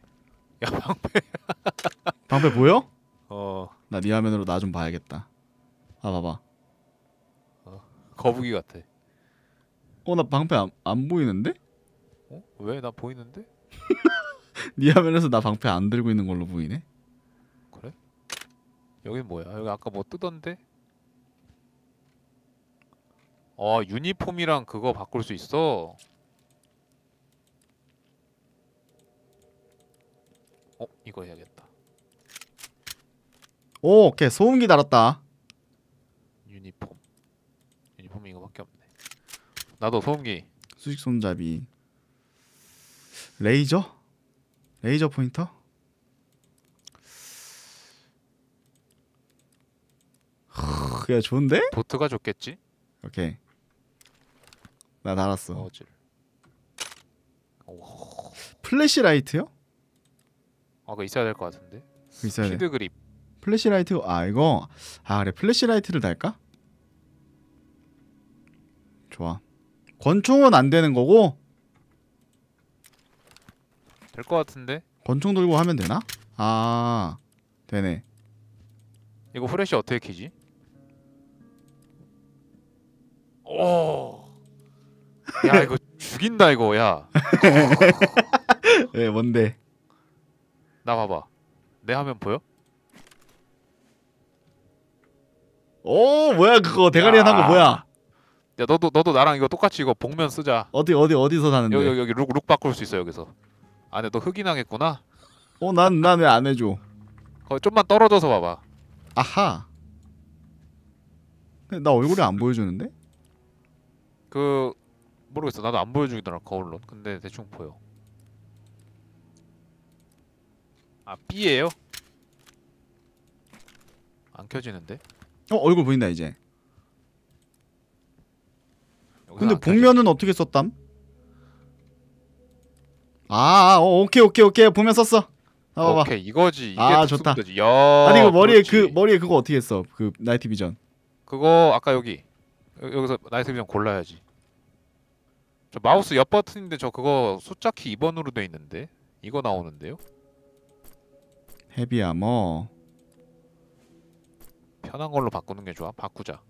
여기 여기. 야 방패 방패 보여? 어 나 네 화면으로 나 좀 봐야겠다. 아 봐봐. 어, 거북이 같아. 어 나 방패 안, 안 보이는데? 어? 왜? 나 보이는데? 니 화면에서 나 방패 안 들고 있는 걸로 보이네? 그래? 여긴 뭐야? 여기 아까 뭐 뜨던데? 어 유니폼이랑 그거 바꿀 수 있어? 어? 이거 해야겠다. 오! 오케이 소음기 달았다. 유니폼 유니폼이 이거밖에 없네. 나도 소음기. 수직 손잡이. 레이저? 레이저 포인터? 야 좋은데? 보트가 좋겠지? 오케이. 나 달았어. 어질. 플래시라이트요? 아 그거 있어야 될 것 같은데. 있어야 돼. 피드 그립. 플래시라이트. 아 이거 아 그래 플래시라이트를 달까? 좋아. 권총은 안 되는 거고. 될 것 같은데. 권총 들고 하면 되나? 아 되네. 이거 후레쉬 어떻게 키지? 오. 야 이거 죽인다 이거 야. 왜 뭔데? 나 봐봐. 내 화면 보여? 오 뭐야 그거 대가리에 난 거 뭐야? 야 너도 너도 나랑 이거 똑같이 이거 복면 쓰자. 어디 어디 어디서 사는데? 여기 여기 룩 룩 바꿀 수 있어 여기서. 아 근데 너 흑인하겠구나. 어 난 난 왜 안 해줘? 거 좀만 떨어져서 봐봐. 아하. 근데 나 얼굴이 안 보여주는데? 그 모르겠어. 나도 안 보여주더라 거울로. 근데 대충 보여. 아 B예요? 안 켜지는데? 어 얼굴 보인다 이제. 근데 복면은 어떻게 썼담? 아, 아 어, 오케이 오케이 오케이 복면 썼어. 아, 봐봐. 오케이 이거지. 이게 아 좋다. 야, 아니 이거 머리에 그렇지. 그 머리에 그거 어떻게 했어? 그 나이트 비전. 그거 아까 여기 여기서 나이트 비전 골라야지. 저 마우스 옆 버튼인데 저 그거 숫자키 이 번으로 돼 있는데 이거 나오는데요? 헤비 아머. 편한 걸로 바꾸는 게 좋아. 바꾸자.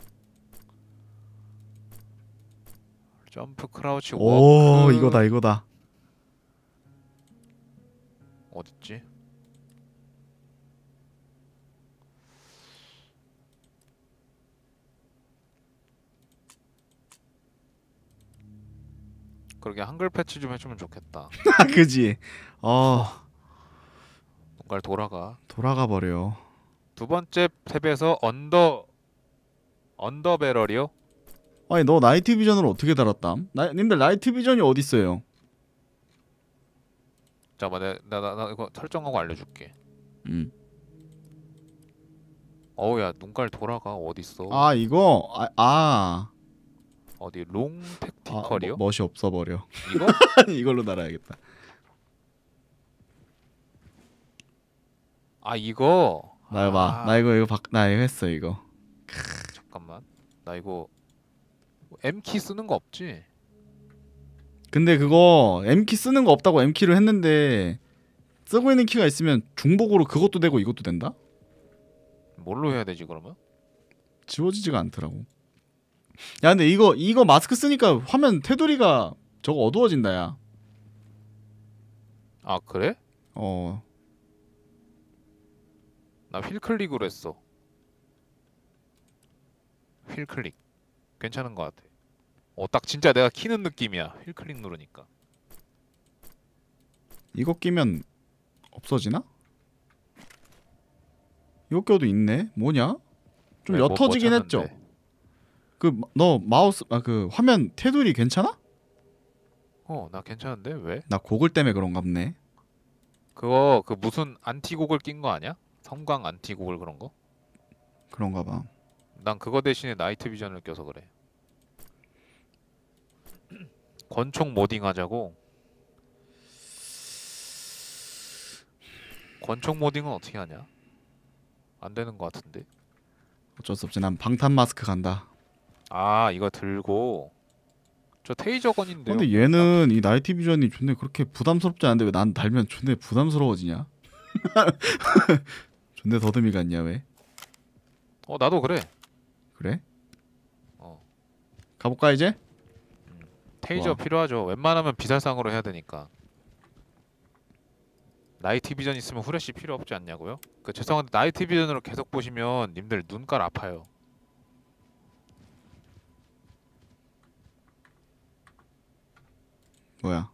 점프 크라우치 워크. 오 이거다 이거다. 어딨지? 그러게 한글 패치 좀 해주면 좋겠다. 그지? 어 뭔가를 돌아가 돌아가 버려. 두 번째 탭에서 언더 언더배럴이요? 아니 너 나이트 비전을 어떻게 달았담? 나, 님들 나이트 비전이 어딨어요? 잠깐만 나, 나, 나 이거 설정하고 알려줄게. 음. 어우 야 눈깔 돌아가. 어딨어? 아 이거? 아, 아. 어디 롱 택티컬이요? 아, 뭐, 멋이 없어버려 이거? 이걸로 달아야겠다. 아 이거? 나 이거 아. 봐. 나 이거 이거 바, 나 이거 했어 이거. 잠깐만 나 이거 M키 쓰는 거 없지? 근데 그거 M키 쓰는 거 없다고 M키를 했는데 쓰고 있는 키가 있으면 중복으로 그것도 되고 이것도 된다? 뭘로 해야 되지 그러면? 지워지지가 않더라고. 야 근데 이거 이거 마스크 쓰니까 화면 테두리가 저거 어두워진다 야. 아 그래? 어 나 휠클릭으로 했어. 휠클릭 괜찮은 거 같아. 어 딱 진짜 내가 키는 느낌이야. 휠클릭 누르니까. 이거 끼면 없어지나? 이거 껴도 있네? 뭐냐? 좀 네, 옅어지긴 뭐, 뭐 했죠? 그 너 마우스 아 그 화면 테두리 괜찮아? 어 나 괜찮은데 왜? 나 고글 때문에 그런가 보네. 그거 그 무슨 안티 고글 낀 거 아니야? 성광 안티 고글 그런 거? 그런가 봐. 난 그거 대신에 나이트 비전을 껴서 그래. 권총 모딩 하자고. 권총 모딩은 어떻게 하냐? 안 되는 것 같은데. 어쩔 수 없지. 난 방탄 마스크 간다. 아 이거 들고 저 테이저건인데요. 근데 얘는 이 나이트 비전이 존나 그렇게 부담스럽지 않은데 왜 난 달면 존나 부담스러워지냐? 존나 더듬이 같냐 왜? 어 나도 그래. 그래? 어 가볼까 이제? 테이저 와. 필요하죠. 웬만하면 비살상으로 해야 되니까. 나이트 비전 있으면 후레쉬 필요 없지 않냐고요? 그 죄송한데 나이트 비전으로 계속 보시면 님들 눈깔 아파요. 뭐야?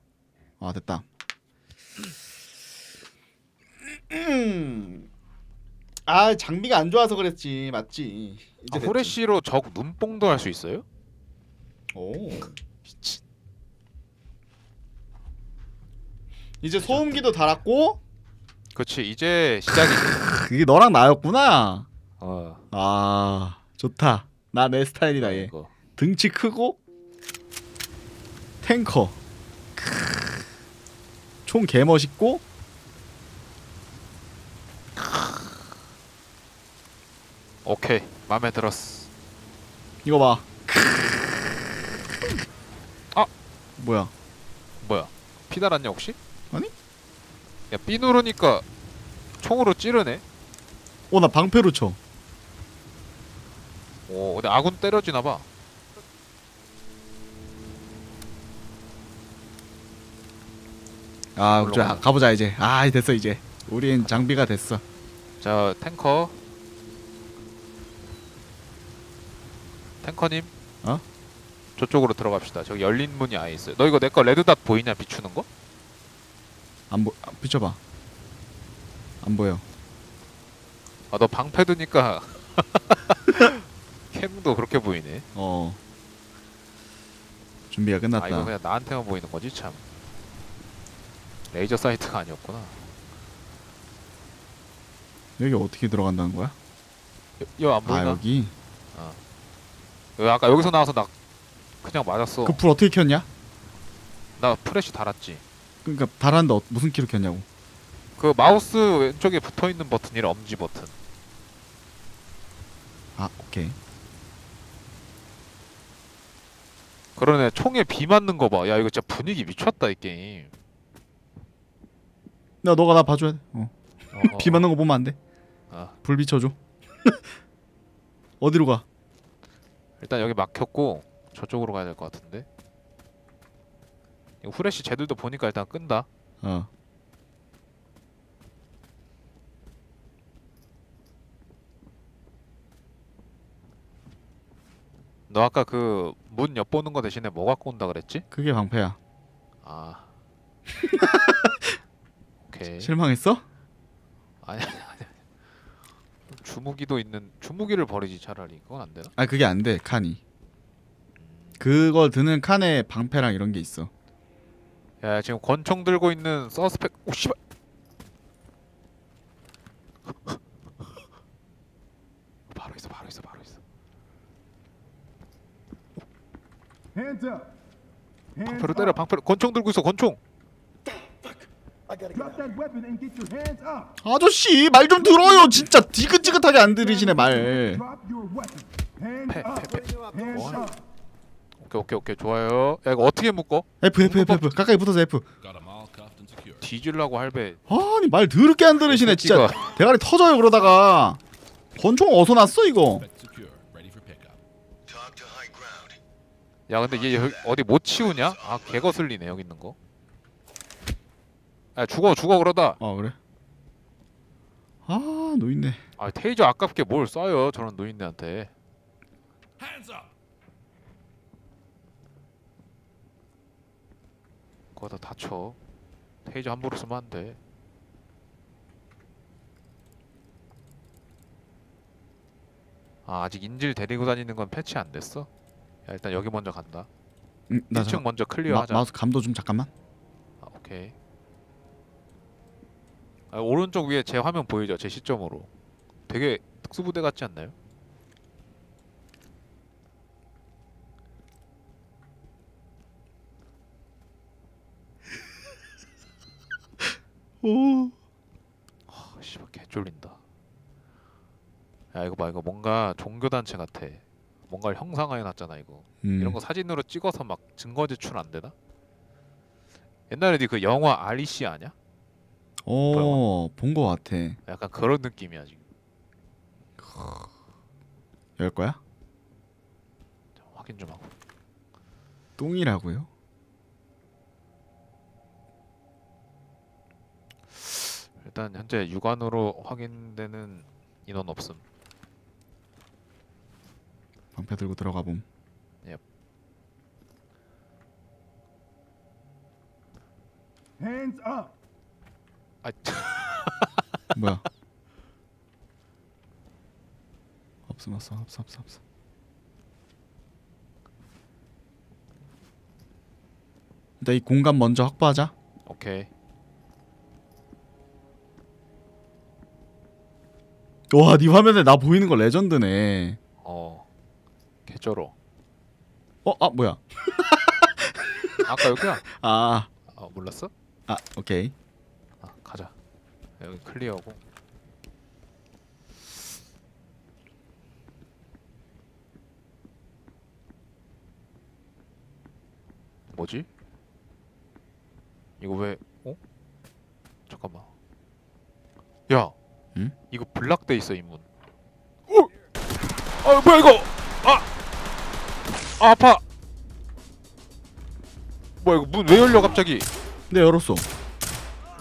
아 됐다. 아 장비가 안 좋아서 그랬지 맞지? 이제 아, 후레쉬로 적 눈뽕도 할 수 있어요? 오. 미친. 이제 그치. 소음기도 달았고. 그렇지 이제 시작이. 이게 너랑 나였구나. 어. 아 좋다. 나 내 스타일이다 얘. 이거. 등치 크고 탱커. 크으. 총 개멋있고. 오케이, 맘에 들었어. 이거 봐. 아, 뭐야? 뭐야? 피 달았냐 혹시? 아니? 야, B 누르니까 총으로 찌르네. 어, 나 방패로 쳐. 오, 근데 아군 때려지나 봐. 아, 자, 가보자 이제. 아, 됐어 이제. 우린 장비가 됐어. 자, 탱커. 탱커님, 어? 저쪽으로 들어갑시다. 저기 열린 문이 아예 있어요. 너 이거 내꺼 레드닷 보이냐? 비추는 거? 안 보.. 아, 비춰봐. 안 보여. 아, 너 방패 드니까 캠도 그렇게 보이네. 어, 준비가 끝났다. 아, 이거 그냥 나한테만 보이는 거지 참. 레이저 사이트가 아니었구나. 여기 어떻게 들어간다는 거야? 여, 여 안 보이나? 아, 여기? 어. 아까 여기서 나와서 나 그냥 맞았어. 그 불 어떻게 켰냐? 나 프레쉬 달았지. 그니까 달았는데 어, 무슨 키로 켰냐고. 그 마우스 왼쪽에 붙어있는 버튼이라 엄지 버튼. 아, 오케이. 그러네, 총에 비 맞는 거 봐. 야, 이거 진짜 분위기 미쳤다 이 게임. 나 너가 나 봐줘야 돼. 어. 비 맞는 거 보면 안 돼. 아. 불 비춰줘. 어디로 가? 일단 여기 막혔고 저쪽으로 가야 될 것 같은데. 이거 후레쉬 쟤들도 보니까 일단 끈다. 어. 너 아까 그 문 엿보는 거 대신에 뭐 갖고 온다 그랬지? 그게 방패야. 아. 오케이. 실망했어? 아니 아니 아니. 주무기도 있는.. 주무기를 버리지 차라리. 그건 안 되나? 아, 그게 안 돼 칸이. 그걸 드는 칸에 방패랑 이런 게 있어. 야, 지금 권총 들고 있는 서스펙.. 오 씨발! 바로 있어 바로 있어 바로 있어. 방패로 때려 방패로! 권총 들고 있어 권총! 아저씨 말 좀 들어요. 진짜 디귿디귿하게 안 들으시네 말. 패, 패, 패. 와. 오케이 오케이 오케이 좋아요. 야, 이거 어떻게 묶어? F F F F 가까이 붙어서 F. 뒤질라고 할배. 아니 말 더럽게 안 들으시네 진짜. 대가리 터져요 그러다가. 권총 어디서 났어 이거? 야, 근데 얘 여기 어디 못 치우냐? 아, 개거슬리네 여기 있는 거. 야, 죽어 죽어 그러다. 아, 그래? 아, 노인네. 아, 테이저 아깝게 뭘 쏴요 저런 노인네한테. 그거 다 다쳐. 테이저 함부로 쓰면 안 돼. 아, 아직 인질 데리고 다니는 건 패치 안 됐어? 야, 일단 여기 먼저 간다. 음, 나 이 층 먼저 클리어하자. 마우스 감도 좀 잠깐만. 아, 오케이. 아, 오른쪽 위에 제 화면 보이죠? 제 시점으로. 되게 특수부대 같지 않나요? 오. 아, 씨발 개쫄린다. 야, 이거 봐. 이거 뭔가 종교단체 같아. 뭔가를 형상화해놨잖아 이거. 음. 이런 거 사진으로 찍어서 막 증거 제출 안 되나? 옛날에 네 그 영화 아리씨 아냐? 어, 본 거 같아. 약간 그런 느낌이야 지금. 열 거야? 자, 확인 좀 하고. 똥이라고요? 일단 현재 육안으로 확인되는 인원 없음. 방패 들고 들어가 봄. 예. Hands up. 아, 뭐야? 없음 없어 없어 없어 없어. 일단 이 공간 먼저 확보하자. 오케이. 와, 네 화면에 나 보이는 거 레전드네. 어, 어 개쩔어. 어? 아 뭐야? 아까 여기야? 아 어, 몰랐어? 아 오케이. 아 가자. 여기 클리어고. 뭐지? 이거 왜? 어? 잠깐만. 야. 응? 이거 블락돼 있어 이 문. 어? 아 뭐야 이거? 아. 아 아파. 뭐야 이거 문 왜 열려 갑자기? 내가 열었어.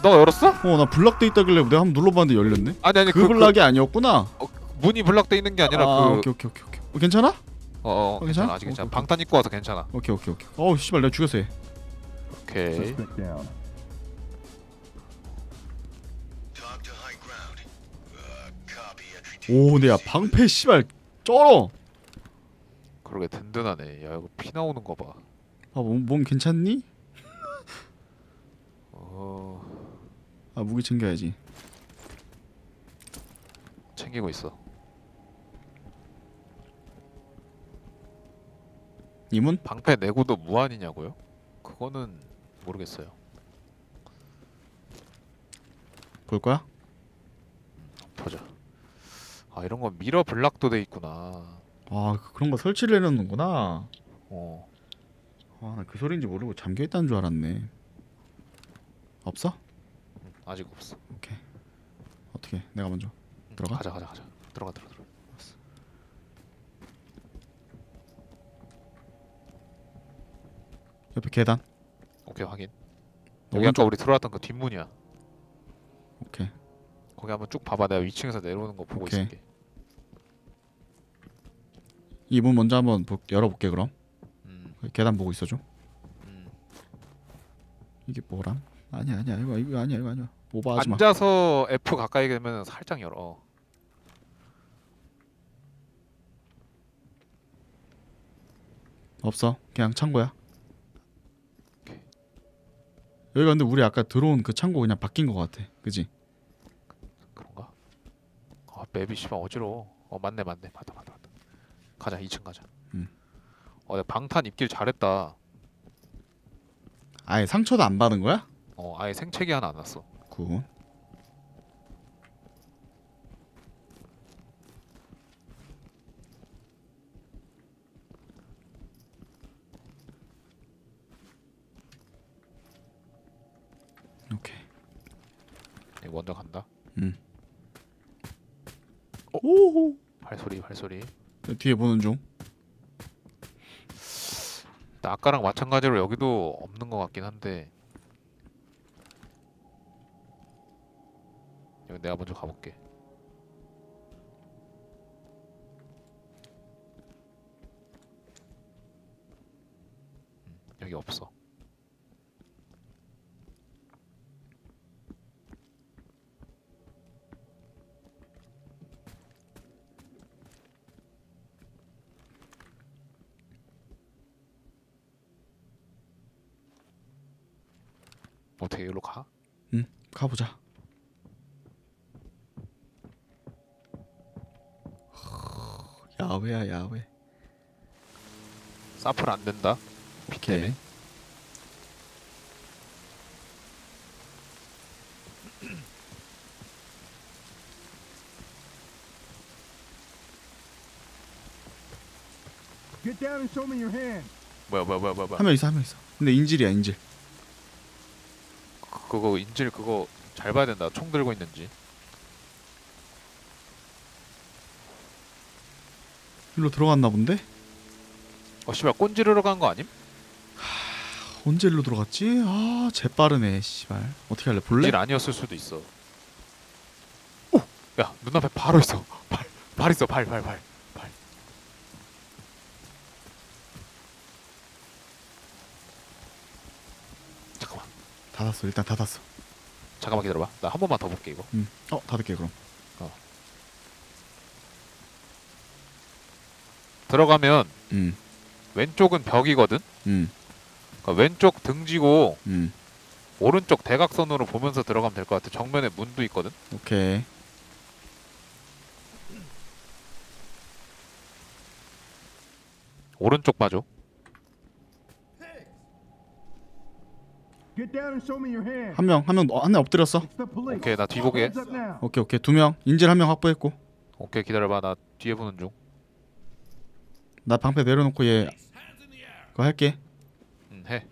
너 열었어? 어 나 블락돼 있다길래 내가 한번 눌러봤는데 열렸네. 아니 아니 그, 그 블락이 그, 아니었구나. 어, 문이 블락돼 있는 게 아니라 아, 그. 오케이 오케이 오케이 오케이. 어, 괜찮아? 어어 어, 괜찮아? 괜찮아 아직 괜찮아. 오케이, 방탄 입고 와서 괜찮아. 오케이 오케이 오케이. 어우 씨발 내가 죽였어 얘. 오케이. 오 내가 방패 씨발 쩔어. 그러게 든든하네. 야 이거 피 나오는 거 봐. 아 몸 몸 괜찮니? 어. 아 무기 챙겨야지. 챙기고 있어. 님은? 방패 내고도 무한이냐고요? 그거는 모르겠어요. 볼 거야? 보자. 아 이런 건 미러 블락도 돼 있구나. 아 그런 거 설치를 해놓는구나. 어. 아 나 그 소리인지 모르고 잠겨 있다는 줄 알았네. 없어? 응, 아직 없어. 오케이. 어떻게? 내가 먼저 응, 들어가. 가자 가자 가자. 들어가 들어가. 들어가. 옆에 계단. 오케이 확인. 여기 아까 우리 들어왔던 그 뒷문이야. 오케이. 거기 한번 쭉 봐봐. 내가 이 층에서 내려오는 거 보고 오케이. 있을게. 이 문 먼저 한번 보, 열어볼게 그럼. 음. 계단 보고 있어줘. 음. 이게 뭐람? 아니야 아니야 이거 이거 아니야 이거 아니야. 오버하지 마. 앉아서 F 가까이 되면 살짝 열어. 없어. 그냥 창고야. 여기가 근데 우리 아까 들어온 그 창고 그냥 바뀐 것 같아. 그지? 그런가? 아 맵이 씨발 어지러워. 어 맞네 맞네. 맞다 맞다 맞다. 가자 이 층 가자. 음. 어 내가 방탄 입길 잘했다. 아예 상처도 안 받은 거야? 어 아예 생채기 하나 안 났어. 굿. 오케이. 이거 먼저 간다. 응. 어? 오호. 발소리, 발소리. 뒤에 보는 중. 나 아까랑 마찬가지로 여기도 없는 것 같긴 한데. 여기 내가 먼저 가볼게. 음, 여기 없어. 어떻게 여기로 가? 응, 가보자. 야외야 야외. 사플 안 된다. 비케. 뭐야 뭐야 뭐야 뭐야. 한 명 있어 한 명 있어. 근데 인질이야 인질. 그거 인질 그거 잘 봐야 된다. 총 들고 있는지. 일로 들어갔나 본데? 어 씨발 꼰지르러 간 거 아님? 하... 언제 일로 들어갔지? 아 재빠르네 씨발. 어떻게 할래? 볼래? 인질 아니었을 수도 있어. 오! 야 눈앞에 바로 있어. 발! 발 있어 발 발 발! 발! 닫았어. 일단 닫았어. 잠깐만 기다려봐. 나 한 번만 더 볼게 이거. 응. 어 닫을게 그럼. 어. 들어가면 음. 왼쪽은 벽이거든. 음. 그러니까 왼쪽 등지고 음. 오른쪽 대각선으로 보면서 들어가면 될 것 같아. 정면에 문도 있거든. 오케이. 오른쪽 봐줘. 한 명, 한 명, 한 명 엎드렸어. 오케이, 나 뒤보게. 오케이, 오케이. 두 명. 인질 한 명 확보했고. 오케이, 기다려봐. 나 뒤에 보는 중. 나 방패 내려놓고 얘 그거 할게. 응, 해.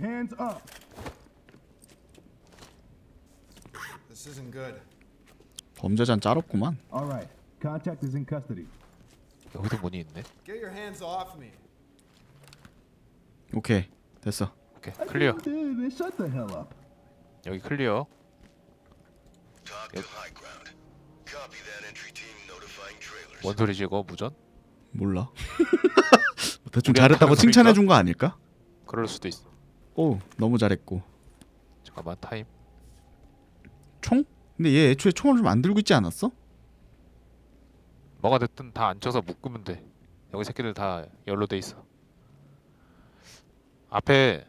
Hands up. This isn't good. 범죄자는 짤없구만. All right. Contact is in custody. 여기도 문이 있네. Get your hands off me. 오케이, 됐어. 오케이, 클리어. 여기 클리어. 뭔 소리지 이거? 무전? 몰라. 대충 잘했다고 칭찬해 준 거 아닐까? 그럴 수도 있어. 오, 너무 잘했고. 잠깐만, 타임. 총? 근데 얘 애초에 총을 좀 안 들고 있지 않았어? 뭐가 됐든 다 앉혀서 묶으면 돼. 여기 새끼들 다 열로 돼 있어. 앞에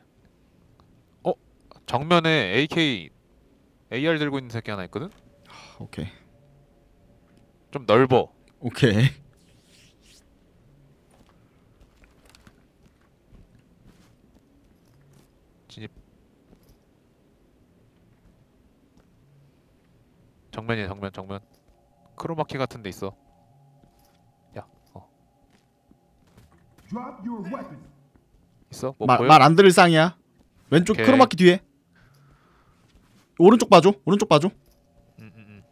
어? 정면에 에이케이 에이알 들고 있는 새끼 하나 있거든? 오케이. 좀 넓어. 오케이. 진입. 정면이야, 정면, 정면. 크로마키 같은 데 있어. 야, 어. Drop your weapon. 있어? 뭐 말, 말 안 들을 상이야. 왼쪽 오케이. 크로마키 뒤에. 오른쪽 봐줘. 오른쪽 봐줘. 음, 음,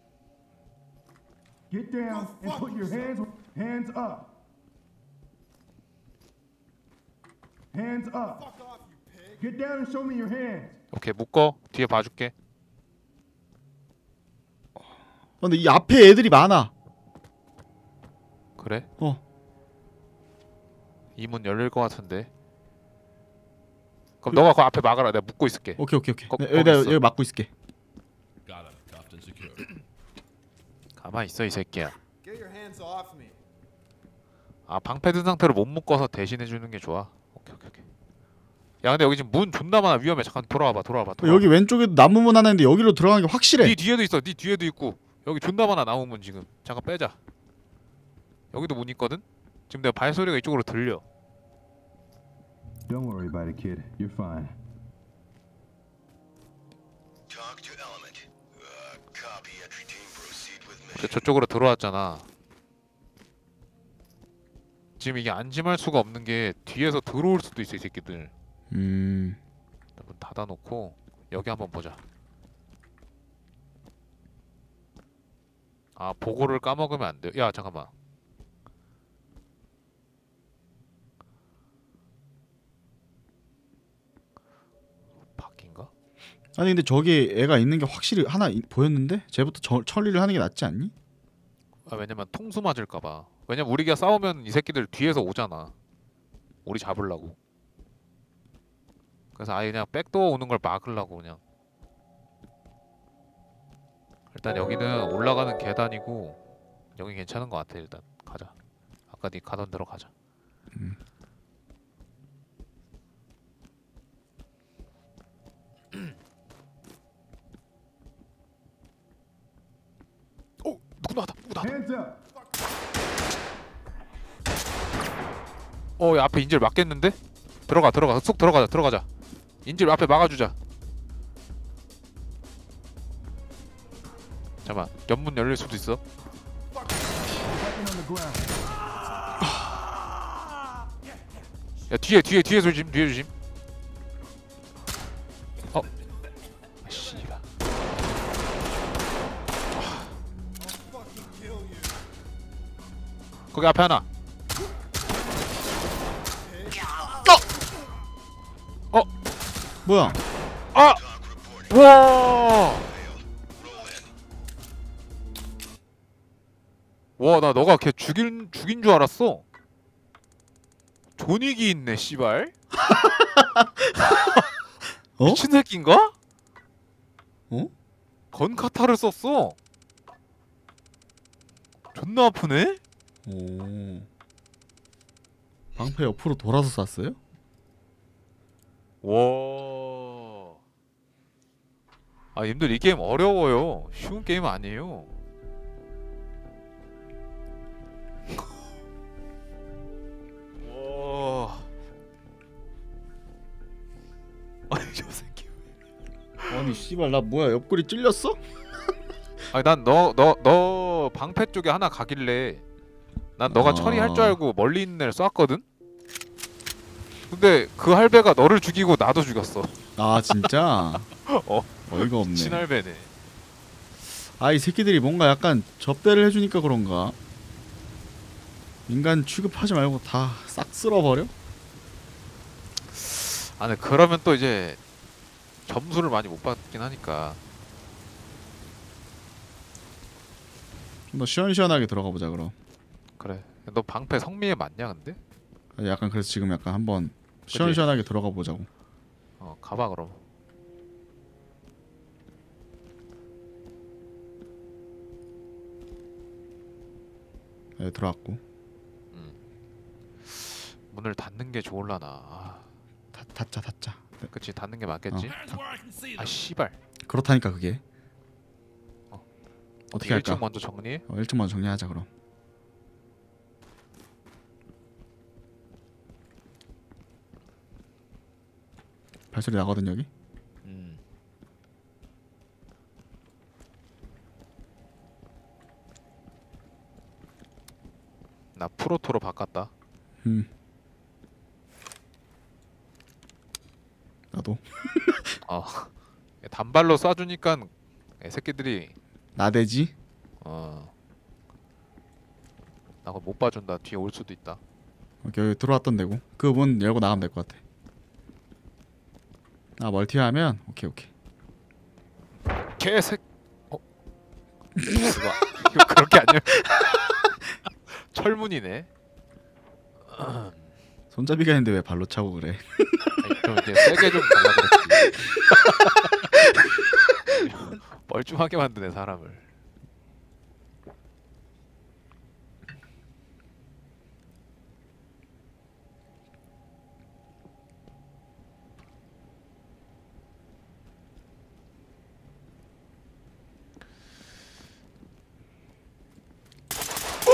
음. 오케이, 묶어. 뒤에 봐줄게. 어, 근데 이 앞에 애들이 많아. 그래? 어. 이 문 열릴 것 같은데. 그럼 그... 너가 그 앞에 막아라. 내가 묶고 있을게. 오케이, 오케이, 오케이. 거, 네, 여기, 내가 여기 막고 있을게. 가만 있어 이 새끼야. 아, 방패 든 상태로 못 묶어서 대신해 주는 게 좋아. 오케이, 오케이, 오케이. 야, 근데 여기 지금 문 존나 많아. 위험해. 잠깐 돌아와봐, 돌아와봐, 돌아와봐. 여기 왼쪽에도 나무 문 하나 있는데 여기로 들어가는 게 확실해. 네 뒤에도 있어. 네 뒤에도 있고. 여기 존나 많아 나무 문 지금. 잠깐 빼자. 여기도 문 있거든. 지금 내가 발소리가 이쪽으로 들려. Don't worry about it, kid. You're fine. Talk to element. Uh, copy entry team proceed with mission. 저쪽으로 들어왔잖아. 지금 이게 안심할 수가 없는 게 뒤에서 들어올 수도 있어, 이 새끼들. 음. 문 닫아 놓고 여기 한번 보자. 아, 보고를 까먹으면 안 돼. 야, 잠깐만. 아니 근데 저기 애가 있는 게 확실히 하나 이, 보였는데? 쟤부터 저, 처리를 하는 게 낫지 않니? 아, 왜냐면 통수 맞을까봐. 왜냐면 우리가 싸우면 이 새끼들 뒤에서 오잖아. 우리 잡으려고. 그래서 아예 그냥 백도어 오는 걸 막으려고 그냥. 일단 여기는 올라가는 계단이고 여기 괜찮은 것 같아. 일단 가자. 아까 니 가던 대로 가자. 음. 누구 나왔다! 누구 나왔다! 어, 야, 앞에 인질 막겠는데? 들어가, 들어가. 쑥 들어가자, 들어가자. 인질 앞에 막아주자. 잠깐만, 옆문 열릴 수도 있어. 야, 뒤에, 뒤에, 뒤에 조심, 뒤에 조심. 어. 거기 앞에 하나. 어! 어! 뭐야? 아! 와! 와, 나 너가 걔 죽인 죽인 줄 알았어. 존익이 있네, 씨발. 어? 미친 새끼인가? 어? 건카타를 썼어. 존나 아프네. 오, 방패 옆으로 돌아서 쐈어요? 와, 아, 님들 이 게임 어려워요. 쉬운 게임 아니에요. 씨발 나 뭐야 옆구리 찔렸어? 아니 난 너 너 너 방패 쪽에 하나 가길래 난 너가 아... 처리할 줄 알고 멀리 있는 애를 쐈거든? 근데 그 할배가 너를 죽이고 나도 죽였어. 아 진짜? 어 어이가 없네. 친할배네. 아 이 새끼들이 뭔가 약간 접대를 해주니까 그런가? 인간 취급하지 말고 다 싹 쓸어버려? 아니 그러면 또 이제 점수를 많이 못 받긴 하니까 좀 더 시원시원하게 들어가보자 그럼. 그래. 너 방패 성미에 맞냐 근데? 약간 그래서 지금 약간 한번 시원시원하게 들어가보자고. 어 가봐 그럼. 네, 들어왔고. 음. 문을 닫는 게 좋을라나. 아. 다, 닫자 닫자. 네. 그치 닫는 게 맞겠지? 어, 아 씨발. 그렇다니까 그게. 어. 어떻게 할까? 일 층 먼저 정리해? 어, 일 층 먼저 정리하자 그럼. 발소리 나거든 여기? 음. 나 프로토로 바꿨다. 음. 나도. 어. 단발로 쏴주니까 새끼들이 나대지? 어. 나 그거 못 봐준다. 뒤에 올 수도 있다. 오케이, 여기 들어왔던 데고. 그 문 열고 나가면 될 것 같아. 아 멀티하면 오케이 오케이. 개색. 어? 이거 그렇게 아니야? 철문이네. 손잡이가 있는데 왜 발로 차고 그래? 아니, 그럼 이제 세게 좀 달라 그랬지. 멀쩡하게 만드네 사람을.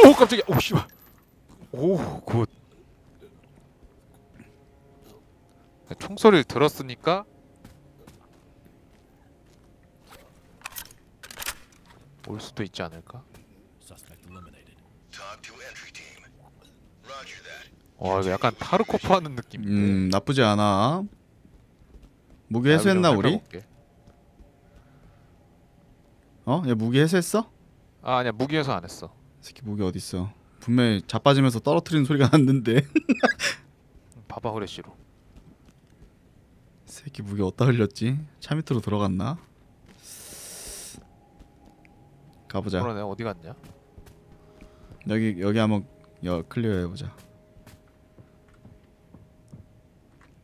오 깜짝이야. 오 씨발. 오 굿. 총소리를 들었으니까 올 수도 있지 않을까? 와 이거 약간 타르코프 하는 느낌인데. 음 나쁘지 않아. 무기 해소했나 우리? 어? 야 무기 해소했어? 아 아니야 무기 해소 안 했어. 새끼 무기 어딨어? 분명히 자빠지면서 떨어뜨리는 소리가 났는데. 봐봐 후레쉬로. 새끼 무기 어디다 흘렸지? 차 밑으로 들어갔나? 가보자. 그러네 어디 갔냐? 여기 여기 한번 여 클리어 해보자.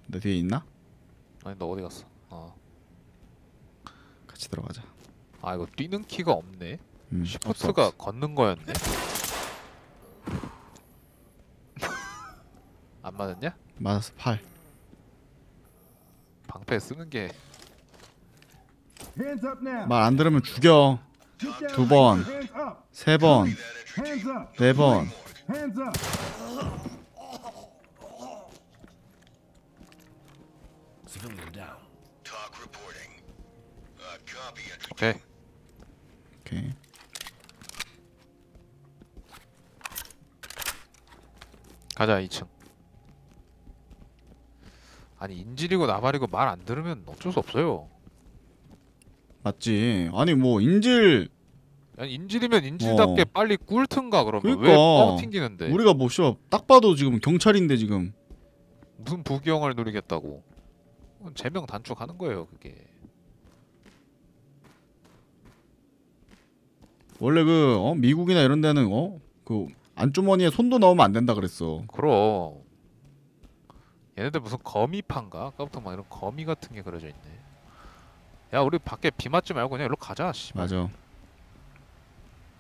너 뒤에 있나? 아니 너 어디 갔어? 어. 같이 들어가자. 아 이거 뛰는 키가 없네. 음, 시프트가 걷는 거였네. 안 맞았냐? 맞았어. 팔. 방패 쓰는 게 말 안 들으면 죽여. 두 번, 세 번, 네 번. 오케이. 오케이. 가자 이 층. 아니 인질이고 나발이고 말 안 들으면 어쩔 수 없어요. 맞지. 아니 뭐 인질. 아니 인질이면 인질답게 어. 빨리 꿀튼가 그러면. 그러니까. 왜 뻥 튕기는데. 우리가 뭐 씨발 딱 봐도 지금 경찰인데 지금. 무슨 부귀영화를 누리겠다고. 제명 단축하는 거예요 그게. 원래 그 어? 미국이나 이런 데는 어? 그 안주머니에 손도 넣으면 안 된다 그랬어. 그럼 얘네들 무슨 거미판가? 아까부터 막 이런 거미 같은 게 그려져 있네. 야 우리 밖에 비 맞지 말고 그냥 일로 가자. 씨발. 맞아.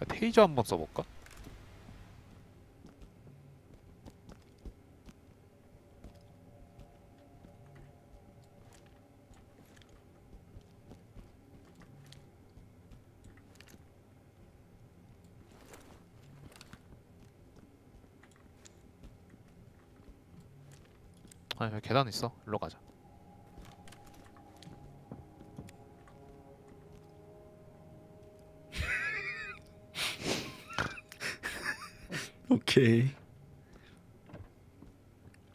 테이저 한번 써볼까? 아니, 여기 계단 있어. 일로 가자. 오케이.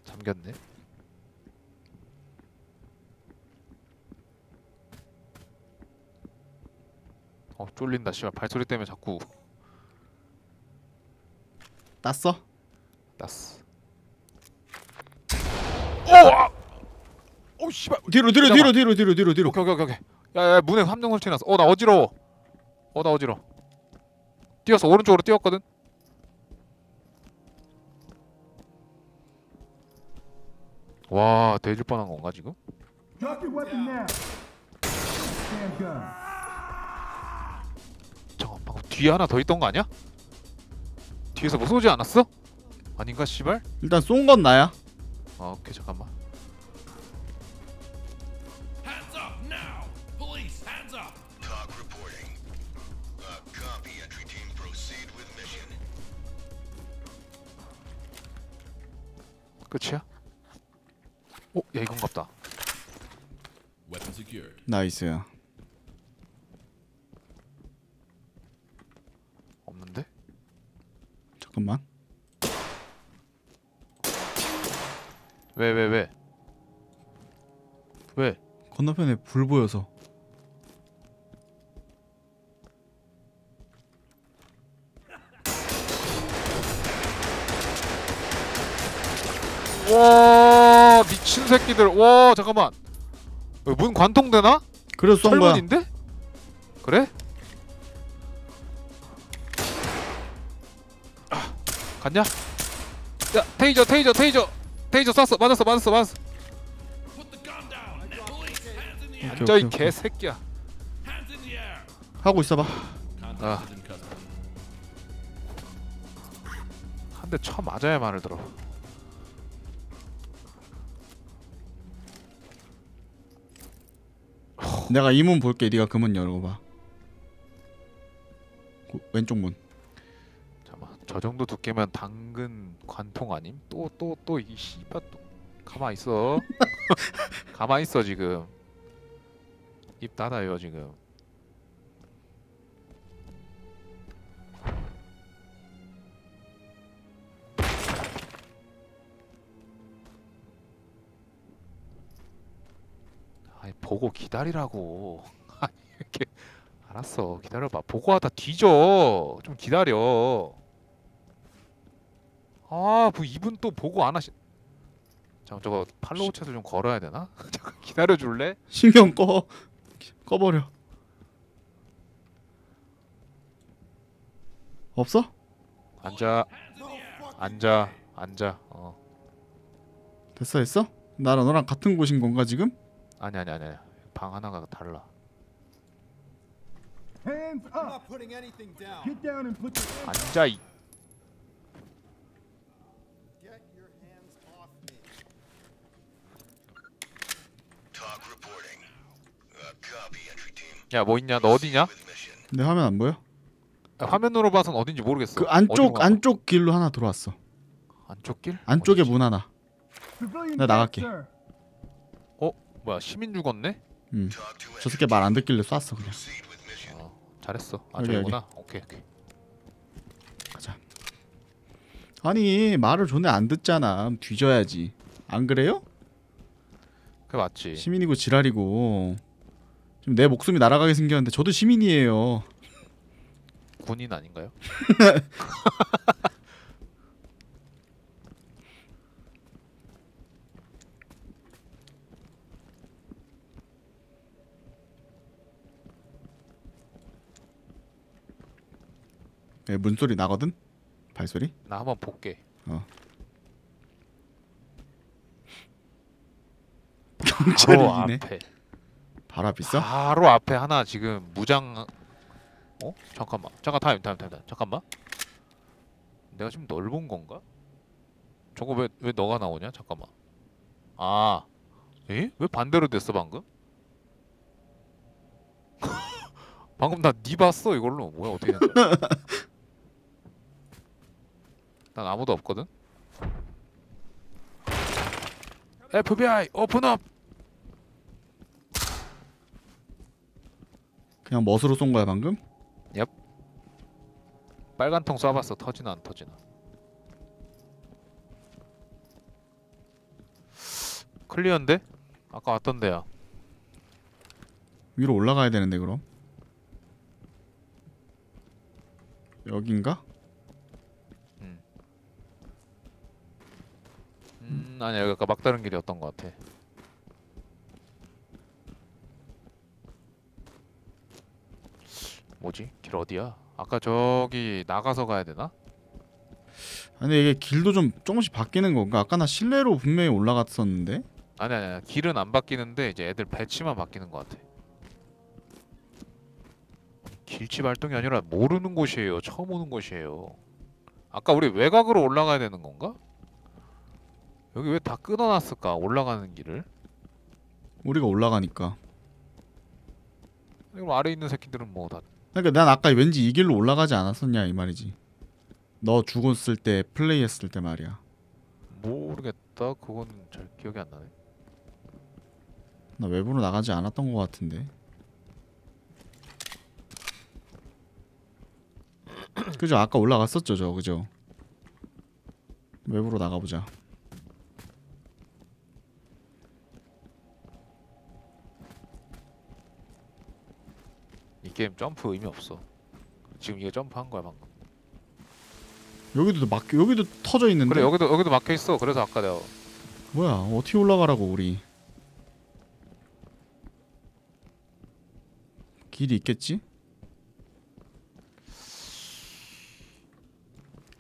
잠겼네. 어 쫄린다. 씨발 발소리 때문에 자꾸. 땄어? 땄어. 오! 오 씨발. 뒤로 뒤로 뒤로 뒤로 뒤로 뒤로 뒤로. 오케이 오케이 오케이. 야야 문에 함정 설치 났어. 어 나 어지러워. 어 나 어지러워. 뛰었어. 오른쪽으로 뛰었거든. 와 대질 뻔한 건가 지금? 잠깐 방금 뒤에 하나 더 있던 거 아니야? 뒤에서 뭐 쏘지 않았어? 아닌가 씨발? 일단 쏜 건 나야. 아 오케이 잠깐만. 끝이야? 오, 야 이건 갑다. 나이스야. 없는데? 잠깐만. 왜, 왜, 왜? 왜? 건너편에 불 보여서. 와 미친 새끼들. 와 잠깐만 문 관통되나? 그래서 쏜 거야. 철문인데? 그래? 아, 갔냐? 야 테이저 테이저 테이저 테이저 쐈어. 맞았어 맞았어 맞았어. 앉아 이 개새끼야. 하고 있어봐. 아. 한 대 쳐 맞아야 말을 들어. 내가 이 문 볼게. 네가 그 문 열어봐. 그 왼쪽 문. 잠깐만 저 정도 두께면 당근 관통 아님? 또 또 또 이 씨발 또 가만 있어. 가만 있어 지금. 입 닫아요 지금. 보고 기다리라고. 아니 이렇게 알았어 기다려봐. 보고 하다 뒤져. 좀 기다려. 아 뭐 이분 또 보고 안 하시. 잠깐 저거 팔로우 채소 좀 걸어야 되나? 잠깐 기다려 줄래? 신경 꺼 꺼버려. 없어? 앉아 앉아 앉아. 어 됐어 됐어? 나랑 너랑 같은 곳인 건가 지금? 아니 아니 아니 방 하나가 달라. 앉아 이. 야 뭐 있냐? 너 어디냐? 내 화면 안 보여? 야, 화면으로 봐선 어딘지 모르겠어. 그 안쪽 안쪽 길로 하나 들어왔어. 안쪽 길? 안쪽에 문 하나. 나 나갈게. 뭐야 시민 죽었네? 응. 저 새끼 말 안 듣길래 쐈어 그냥. 어, 잘했어. 아 저거구나. 오케이 오케이. 가자. 아니 말을 전에 안 듣잖아. 뒤져야지. 안 그래요? 그게 맞지. 시민이고 지랄이고. 지금 내 목숨이 날아가게 생겼는데 저도 시민이에요. 군인 아닌가요? 예, 문소리 나거든? 발소리? 나 한번 볼게. 어. 경찰이네. 바로, 바로 앞 있어? 바로 앞에 하나 지금 무장. 어? 잠깐만 잠깐 타임 타임 타임 타임 잠깐만. 내가 지금 넓은 건가? 저거 왜 왜 너가 나오냐? 잠깐만. 아 에? 왜 반대로 됐어 방금? 방금 나 니 봤어 이걸로. 뭐야 어떻게 된 거야? 난 아무도 없거든? 에프비아이! 오픈업! 그냥 멋으로 쏜 거야 방금? 얍. 빨간 통 쏴봤어. 터지나 안 터지나. 클리어인데? 아까 왔던 데야. 위로 올라가야 되는데 그럼? 여긴가? 음. 음 아니야, 여기 아까 막다른 길이었던 것 같아. 뭐지? 길 어디야? 아까 저기 나가서 가야 되나? 아니 이게 길도 좀 조금씩 바뀌는 건가? 아까 나 실내로 분명히 올라갔었는데? 아니 아니야, 길은 안 바뀌는데 이제 애들 배치만 바뀌는 것 같아. 길치 발동이 아니라 모르는 곳이에요. 처음 오는 곳이에요. 아까 우리 외곽으로 올라가야 되는 건가? 여기 왜 다 끊어놨을까? 올라가는 길을? 우리가 올라가니까. 그럼 아래 있는 새끼들은 뭐 다. 그러니까 난 아까 왠지 이 길로 올라가지 않았었냐 이 말이지. 너 죽었을 때 플레이했을 때 말이야. 모르겠다. 그건 잘 기억이 안 나네. 나 외부로 나가지 않았던 것 같은데. 그죠? 아까 올라갔었죠, 저 그죠? 외부로 나가보자. 이 게임 점프 의미 없어. 지금 이거 점프한 거야 방금. 여기도 막 여기도 터져 있는데. 그래 여기도 여기도 막혀 있어. 그래서 아까 내가 뭐야 어떻게 올라가라고 우리 길이 있겠지?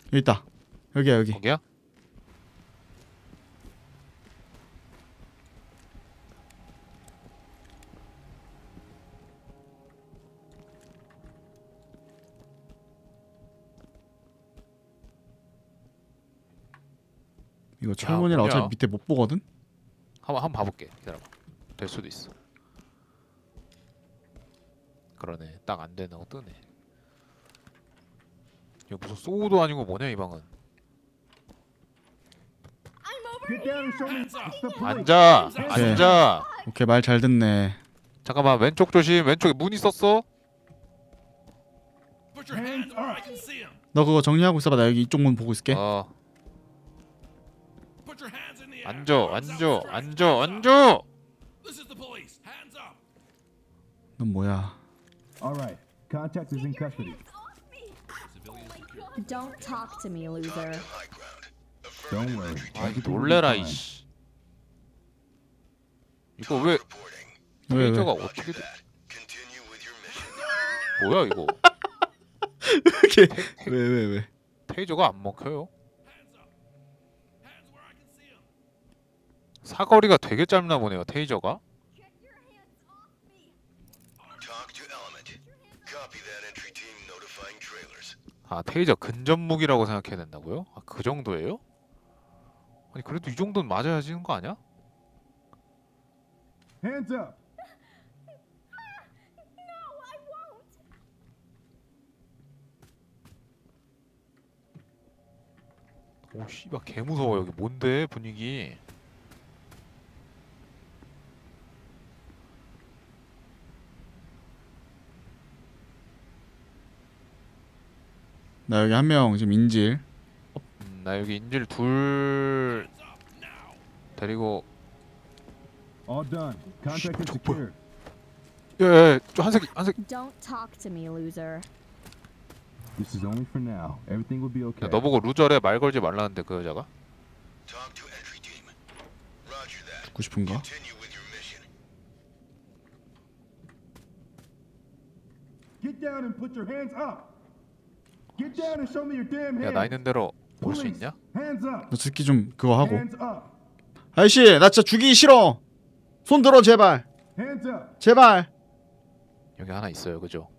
여기 있다. 여기야 여기. 거기야? 이거 철문이라 어차피 밑에 못 보거든? 한번 한번 봐볼게. 기다려봐. 될 수도 있어. 그러네. 딱 안 되는 거 뜨네. 이거 무슨 소우도 아니고 뭐냐 이 방은. 앉아! 오케이. 앉아! 오케이 말 잘 듣네. 잠깐만 왼쪽 조심. 왼쪽에 문 있었어? 너 그거 정리하고 있어봐. 나 여기 이쪽 문 보고 있을게. 어. 앉아! 앉아! 앉아! 앉아! 넌 뭐야? Don't talk to me, loser. Don't worry. 아, 놀래라 이씨. 이거 왜? 왜 저가 어떻게? 돼? 뭐야 이거? 이게 왜 왜 왜? 테이저가 안 먹혀요? 사거리가 되게 짧나 보네요 테이저가. 아 테이저 근접무기라고 생각해야 된다고요? 아 그 정도예요? 아니 그래도 이 정도는 맞아야지 하는 거 아니야? Hands up. No, I won't. 오 씨발 개 무서워. 여기 뭔데 분위기? 나 여기 한 명 지금 인질. 음, 나 여기 인질 둘 데리고. 어, 족벌. 예, 예, 저 한 새끼, 한 새끼. 야, 너 보고 루저래 말 걸지 말라는데 그 여자가? 죽고 싶은가? 야 나 있는 대로 올 수 있냐? 너 새끼 좀 그거 하고. 아저씨 나 진짜 죽이기 싫어. 손 들어 제발. 제발. 여기 하나 있어요 그죠?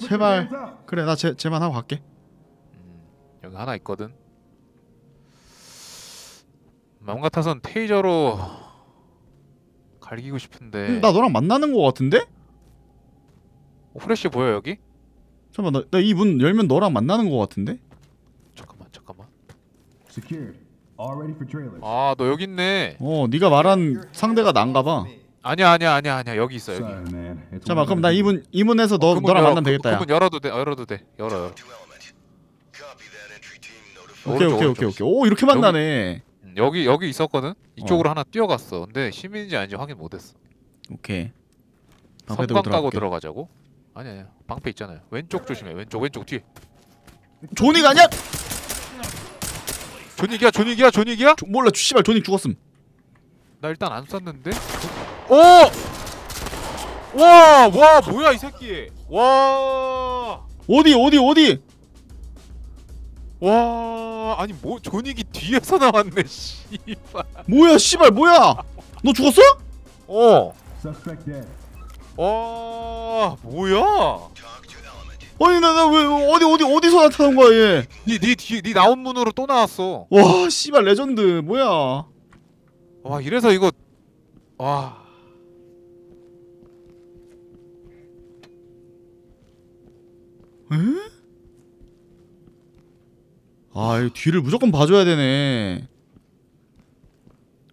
제발. 그래 나 제, 제만 하고 갈게. 음, 여기 하나 있거든. 마음 같아선 테이저로 갈기고 싶은데. 나 너랑 만나는 거 같은데? 어, 후레쉬 보여 여기? 잠깐만 나 이 문 열면 너랑 만나는 거 같은데? 잠깐만 잠깐만. 아 너 여기 있네. 어 네가 말한 상대가 난가 봐. 아니야 아니야 아니야 아니야 여기 있어 여기. 잠깐만 그럼 나 이 문 이 문에서 너 어, 그 너랑 열어, 만나면 되겠다. 그 문 그 열어도 돼 열어도 돼 열어 열어. 오케이 오케이 오케이 오케이. 오 이렇게 만나네. 여기, 음, 여기 여기 있었거든? 이쪽으로 어. 하나 뛰어갔어. 근데 시민인지 아닌지 확인 못했어. 오케이. 선방 까고 들어가자고? 아니 아니 방패 있잖아요. 왼쪽 조심해. 왼쪽 왼쪽 뒤. 존이 가냐? 존이기야 존이기야 존이기야? 조, 몰라 씨발 존이 죽었음. 나 일단 안 쐈는데? 오! 와! 와 뭐야 이 새끼! 와! 어디 어디 어디! 와! 아니 뭐 존이기 뒤에서 나왔네 씨발. 뭐야 씨발 뭐야! 너 죽었어? 어! 어 뭐야? 아니 나 나 왜 어디 어디 어디서 나타난 거야 얘? 니 니 니 니 나온 문으로 또 나왔어. 와 씨발 레전드 뭐야? 와 이래서 이거 와 에? 아 이 뒤를 무조건 봐줘야 되네.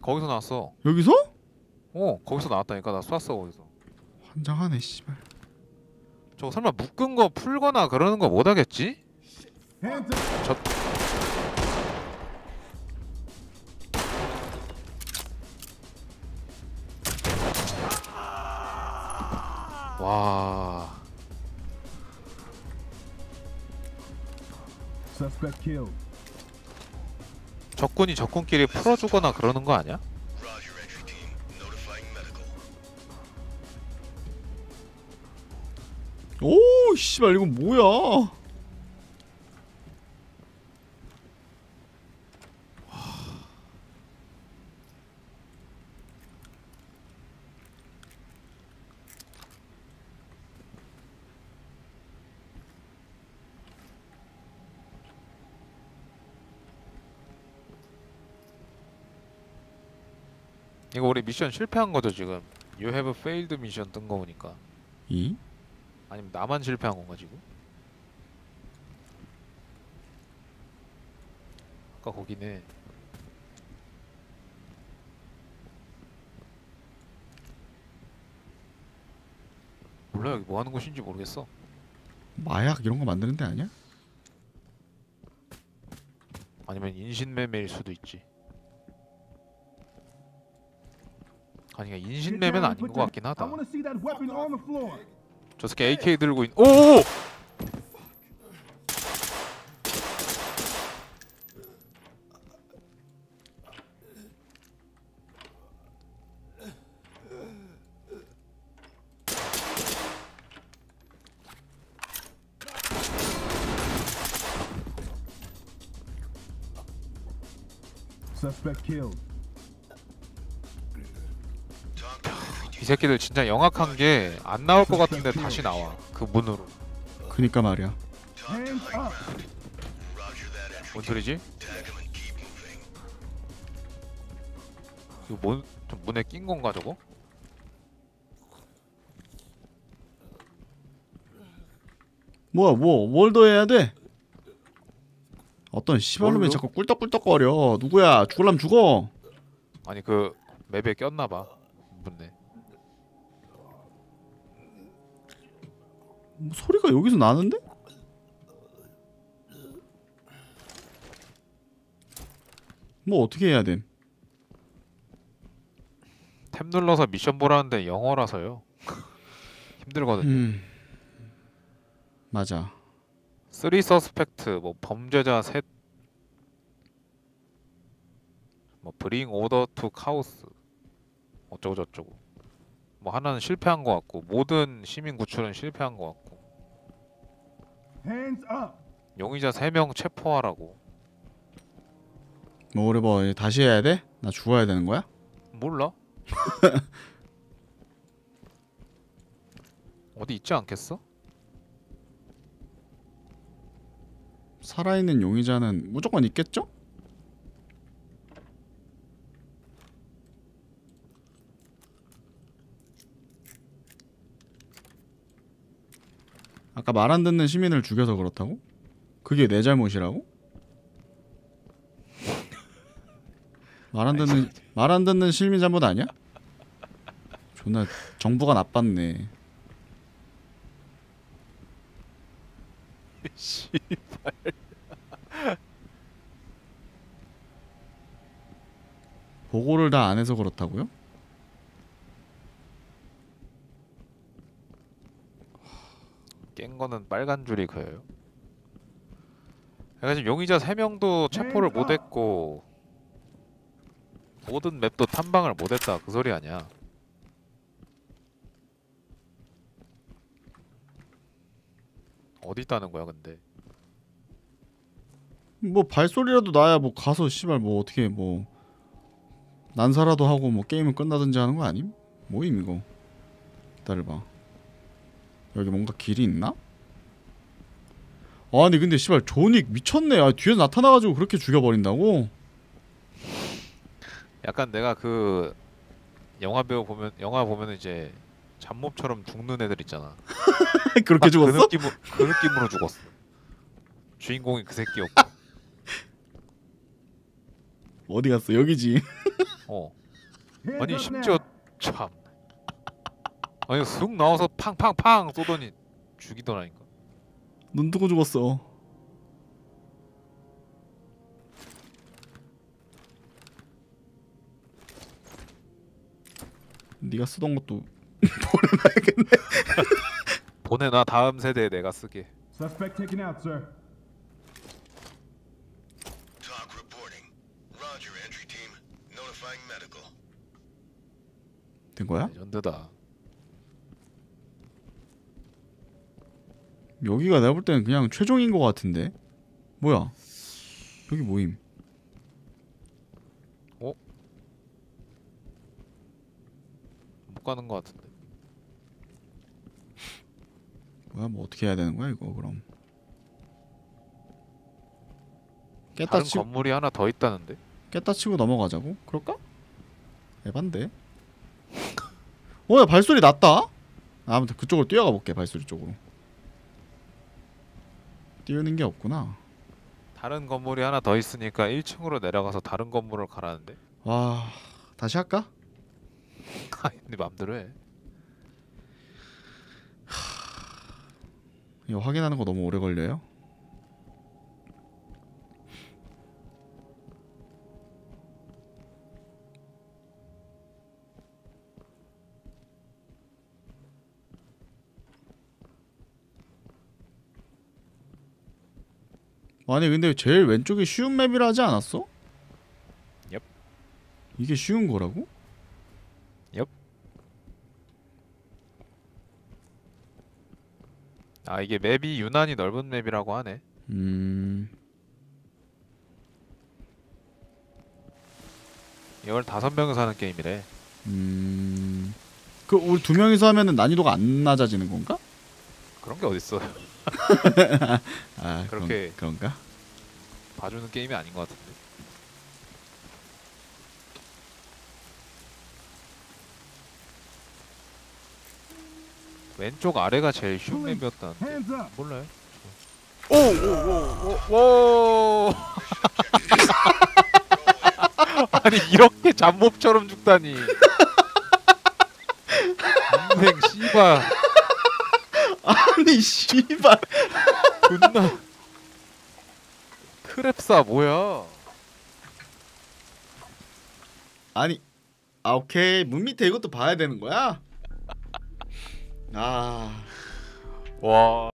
거기서 나왔어. 여기서? 어 거기서 나왔다니까. 나 쐈어 거기서. 환장하네 씨발. 저거 설마 묶은 거 풀거나 그러는 거 못 하겠지? 저... 와. 적군이 적군끼리 풀어주거나 그러는 거 아니야? 오, 씨발 이건 뭐야? 이거 우리 미션 실패한 거죠 지금? You have failed 미션 뜬 거 보니까. 이? 아니면 나만 실패한 건가 지금? 아까 거기네. 몰라 여기 뭐 하는 곳인지 모르겠어. 마약 이런 거 만드는 데 아니야? 아니면 인신매매일 수도 있지. 아니 그러니까 인신매매는 아닌 것 같긴 하다. 저 새끼 에이케이 들고 있.. 오오오! 이 새끼들 진짜 영악한 게 안 나올 것 같은데 다시 나와 그 문으로. 그니까 말이야. 뭔 소리지? 이거 뭔 문에 낀 건가 저거? 뭐야 뭐 뭘 더 해야 돼? 어떤 시발놈이 자꾸 꿀떡꿀떡거려. 누구야? 죽을라면 죽어. 아니 그 맵에 꼈나 봐. 문에. 뭐 소리가 여기서 나는데? 뭐 어떻게 해야 됨? 탭 눌러서 미션 보라는데 영어라서요. 힘들거든요. 음. 맞아. 쓰리 서스펙트 뭐 범죄자 셋 뭐 bring order to chaos 어쩌고 저쩌고. 뭐 하나는 실패한 것 같고 모든 시민 구출은 실패한 것 같고 용의자 세 명 체포하라고. 뭐 우리 뭐 다시 해야 돼? 나 죽어야 되는 거야? 몰라. 어디 있지 않겠어? 살아있는 용의자는 무조건 있겠죠? 아까 말 안 듣는 시민을 죽여서 그렇다고? 그게 내 잘못이라고? 말 안 듣는 말 안 듣는 시민 잘못 아니야? 존나 정부가 나빴네. 씨발. 보고를 다 안 해서 그렇다고요? 깬 거는 빨간 줄이 그예요. 그러니까 지금 용의자 세 명도 체포를 못 했고 모든 맵도 탐방을 못 했다 그 소리 아니야. 어디 있다는 거야 근데? 뭐 발소리라도 나야 뭐 가서 씨발 뭐 어떻게 뭐 난사라도 하고 뭐 게임은 끝나든지 하는 거 아님? 뭐임 이거? 기다려봐. 여기 뭔가 길이 있나? 아니 근데 씨발 조닉 미쳤네. 아 뒤에서 나타나가지고 그렇게 죽여버린다고? 약간 내가 그 영화배우 보면 영화 보면 이제 잡몹처럼 죽는 애들 있잖아. 그렇게 죽었어? 그, 느낌으로, 그 느낌으로 죽었어. 주인공이 그 새끼였고. 어디 갔어? 여기지. 어. 아니 심지어 참. 아니 쑥 나와서 팡팡팡 쏘더니 죽이더라니까. 눈 뜨고 죽었어. 네가 쓰던 것도 보내놔야겠네. 보내놔. 다음 세대에 내가 쓰게. Suspect taken out, sir. Talk reporting. Roger, entry team. Notifying medical. 된 거야? 레전드다. 여기가 내가 볼 때는 그냥 최종인 것 같은데. 뭐야? 여기 뭐임? 어? 못 가는 것 같은데. 뭐야? 뭐 어떻게 해야 되는 거야 이거 그럼? 깼다 다른 치... 건물이 하나 더 있다는데? 깼다 치고 넘어가자고? 그럴까? 에반데? 어? 야 발소리 났다? 아무튼 그쪽으로 뛰어가 볼게. 발소리 쪽으로 띄우는 게 없구나. 다른 건물이 하나 더 있으니까 일 층으로 내려가서 다른 건물을 가라는데? 와... 다시 할까? 아니 네 맘대로 해. 이거 확인하는 거 너무 오래 걸려요? 아니 근데 제일 왼쪽이 쉬운 맵이라 하지 않았어? 엽. 이게 쉬운 거라고? 엽. 아 이게 맵이 유난히 넓은 맵이라고 하네. 음. 열다섯 명이서 하는 게임이래. 음. 그 우리 두 명이서 하면은 난이도가 안 낮아지는 건가? 그런 게 어딨어. 아, 그렇게 그런, 그런가? 봐주는 게임이 아닌 것 같은데. 왼쪽 아래가 제일 쉬운 맵이었다는데. 몰라요. 오오오오. 아니 이렇게 잡몹처럼 죽다니. 인생 씨발. 아니 씨발 존나 크랩사 뭐야. 아니 아 오케이 문 밑에 이것도 봐야 되는 거야? 아 와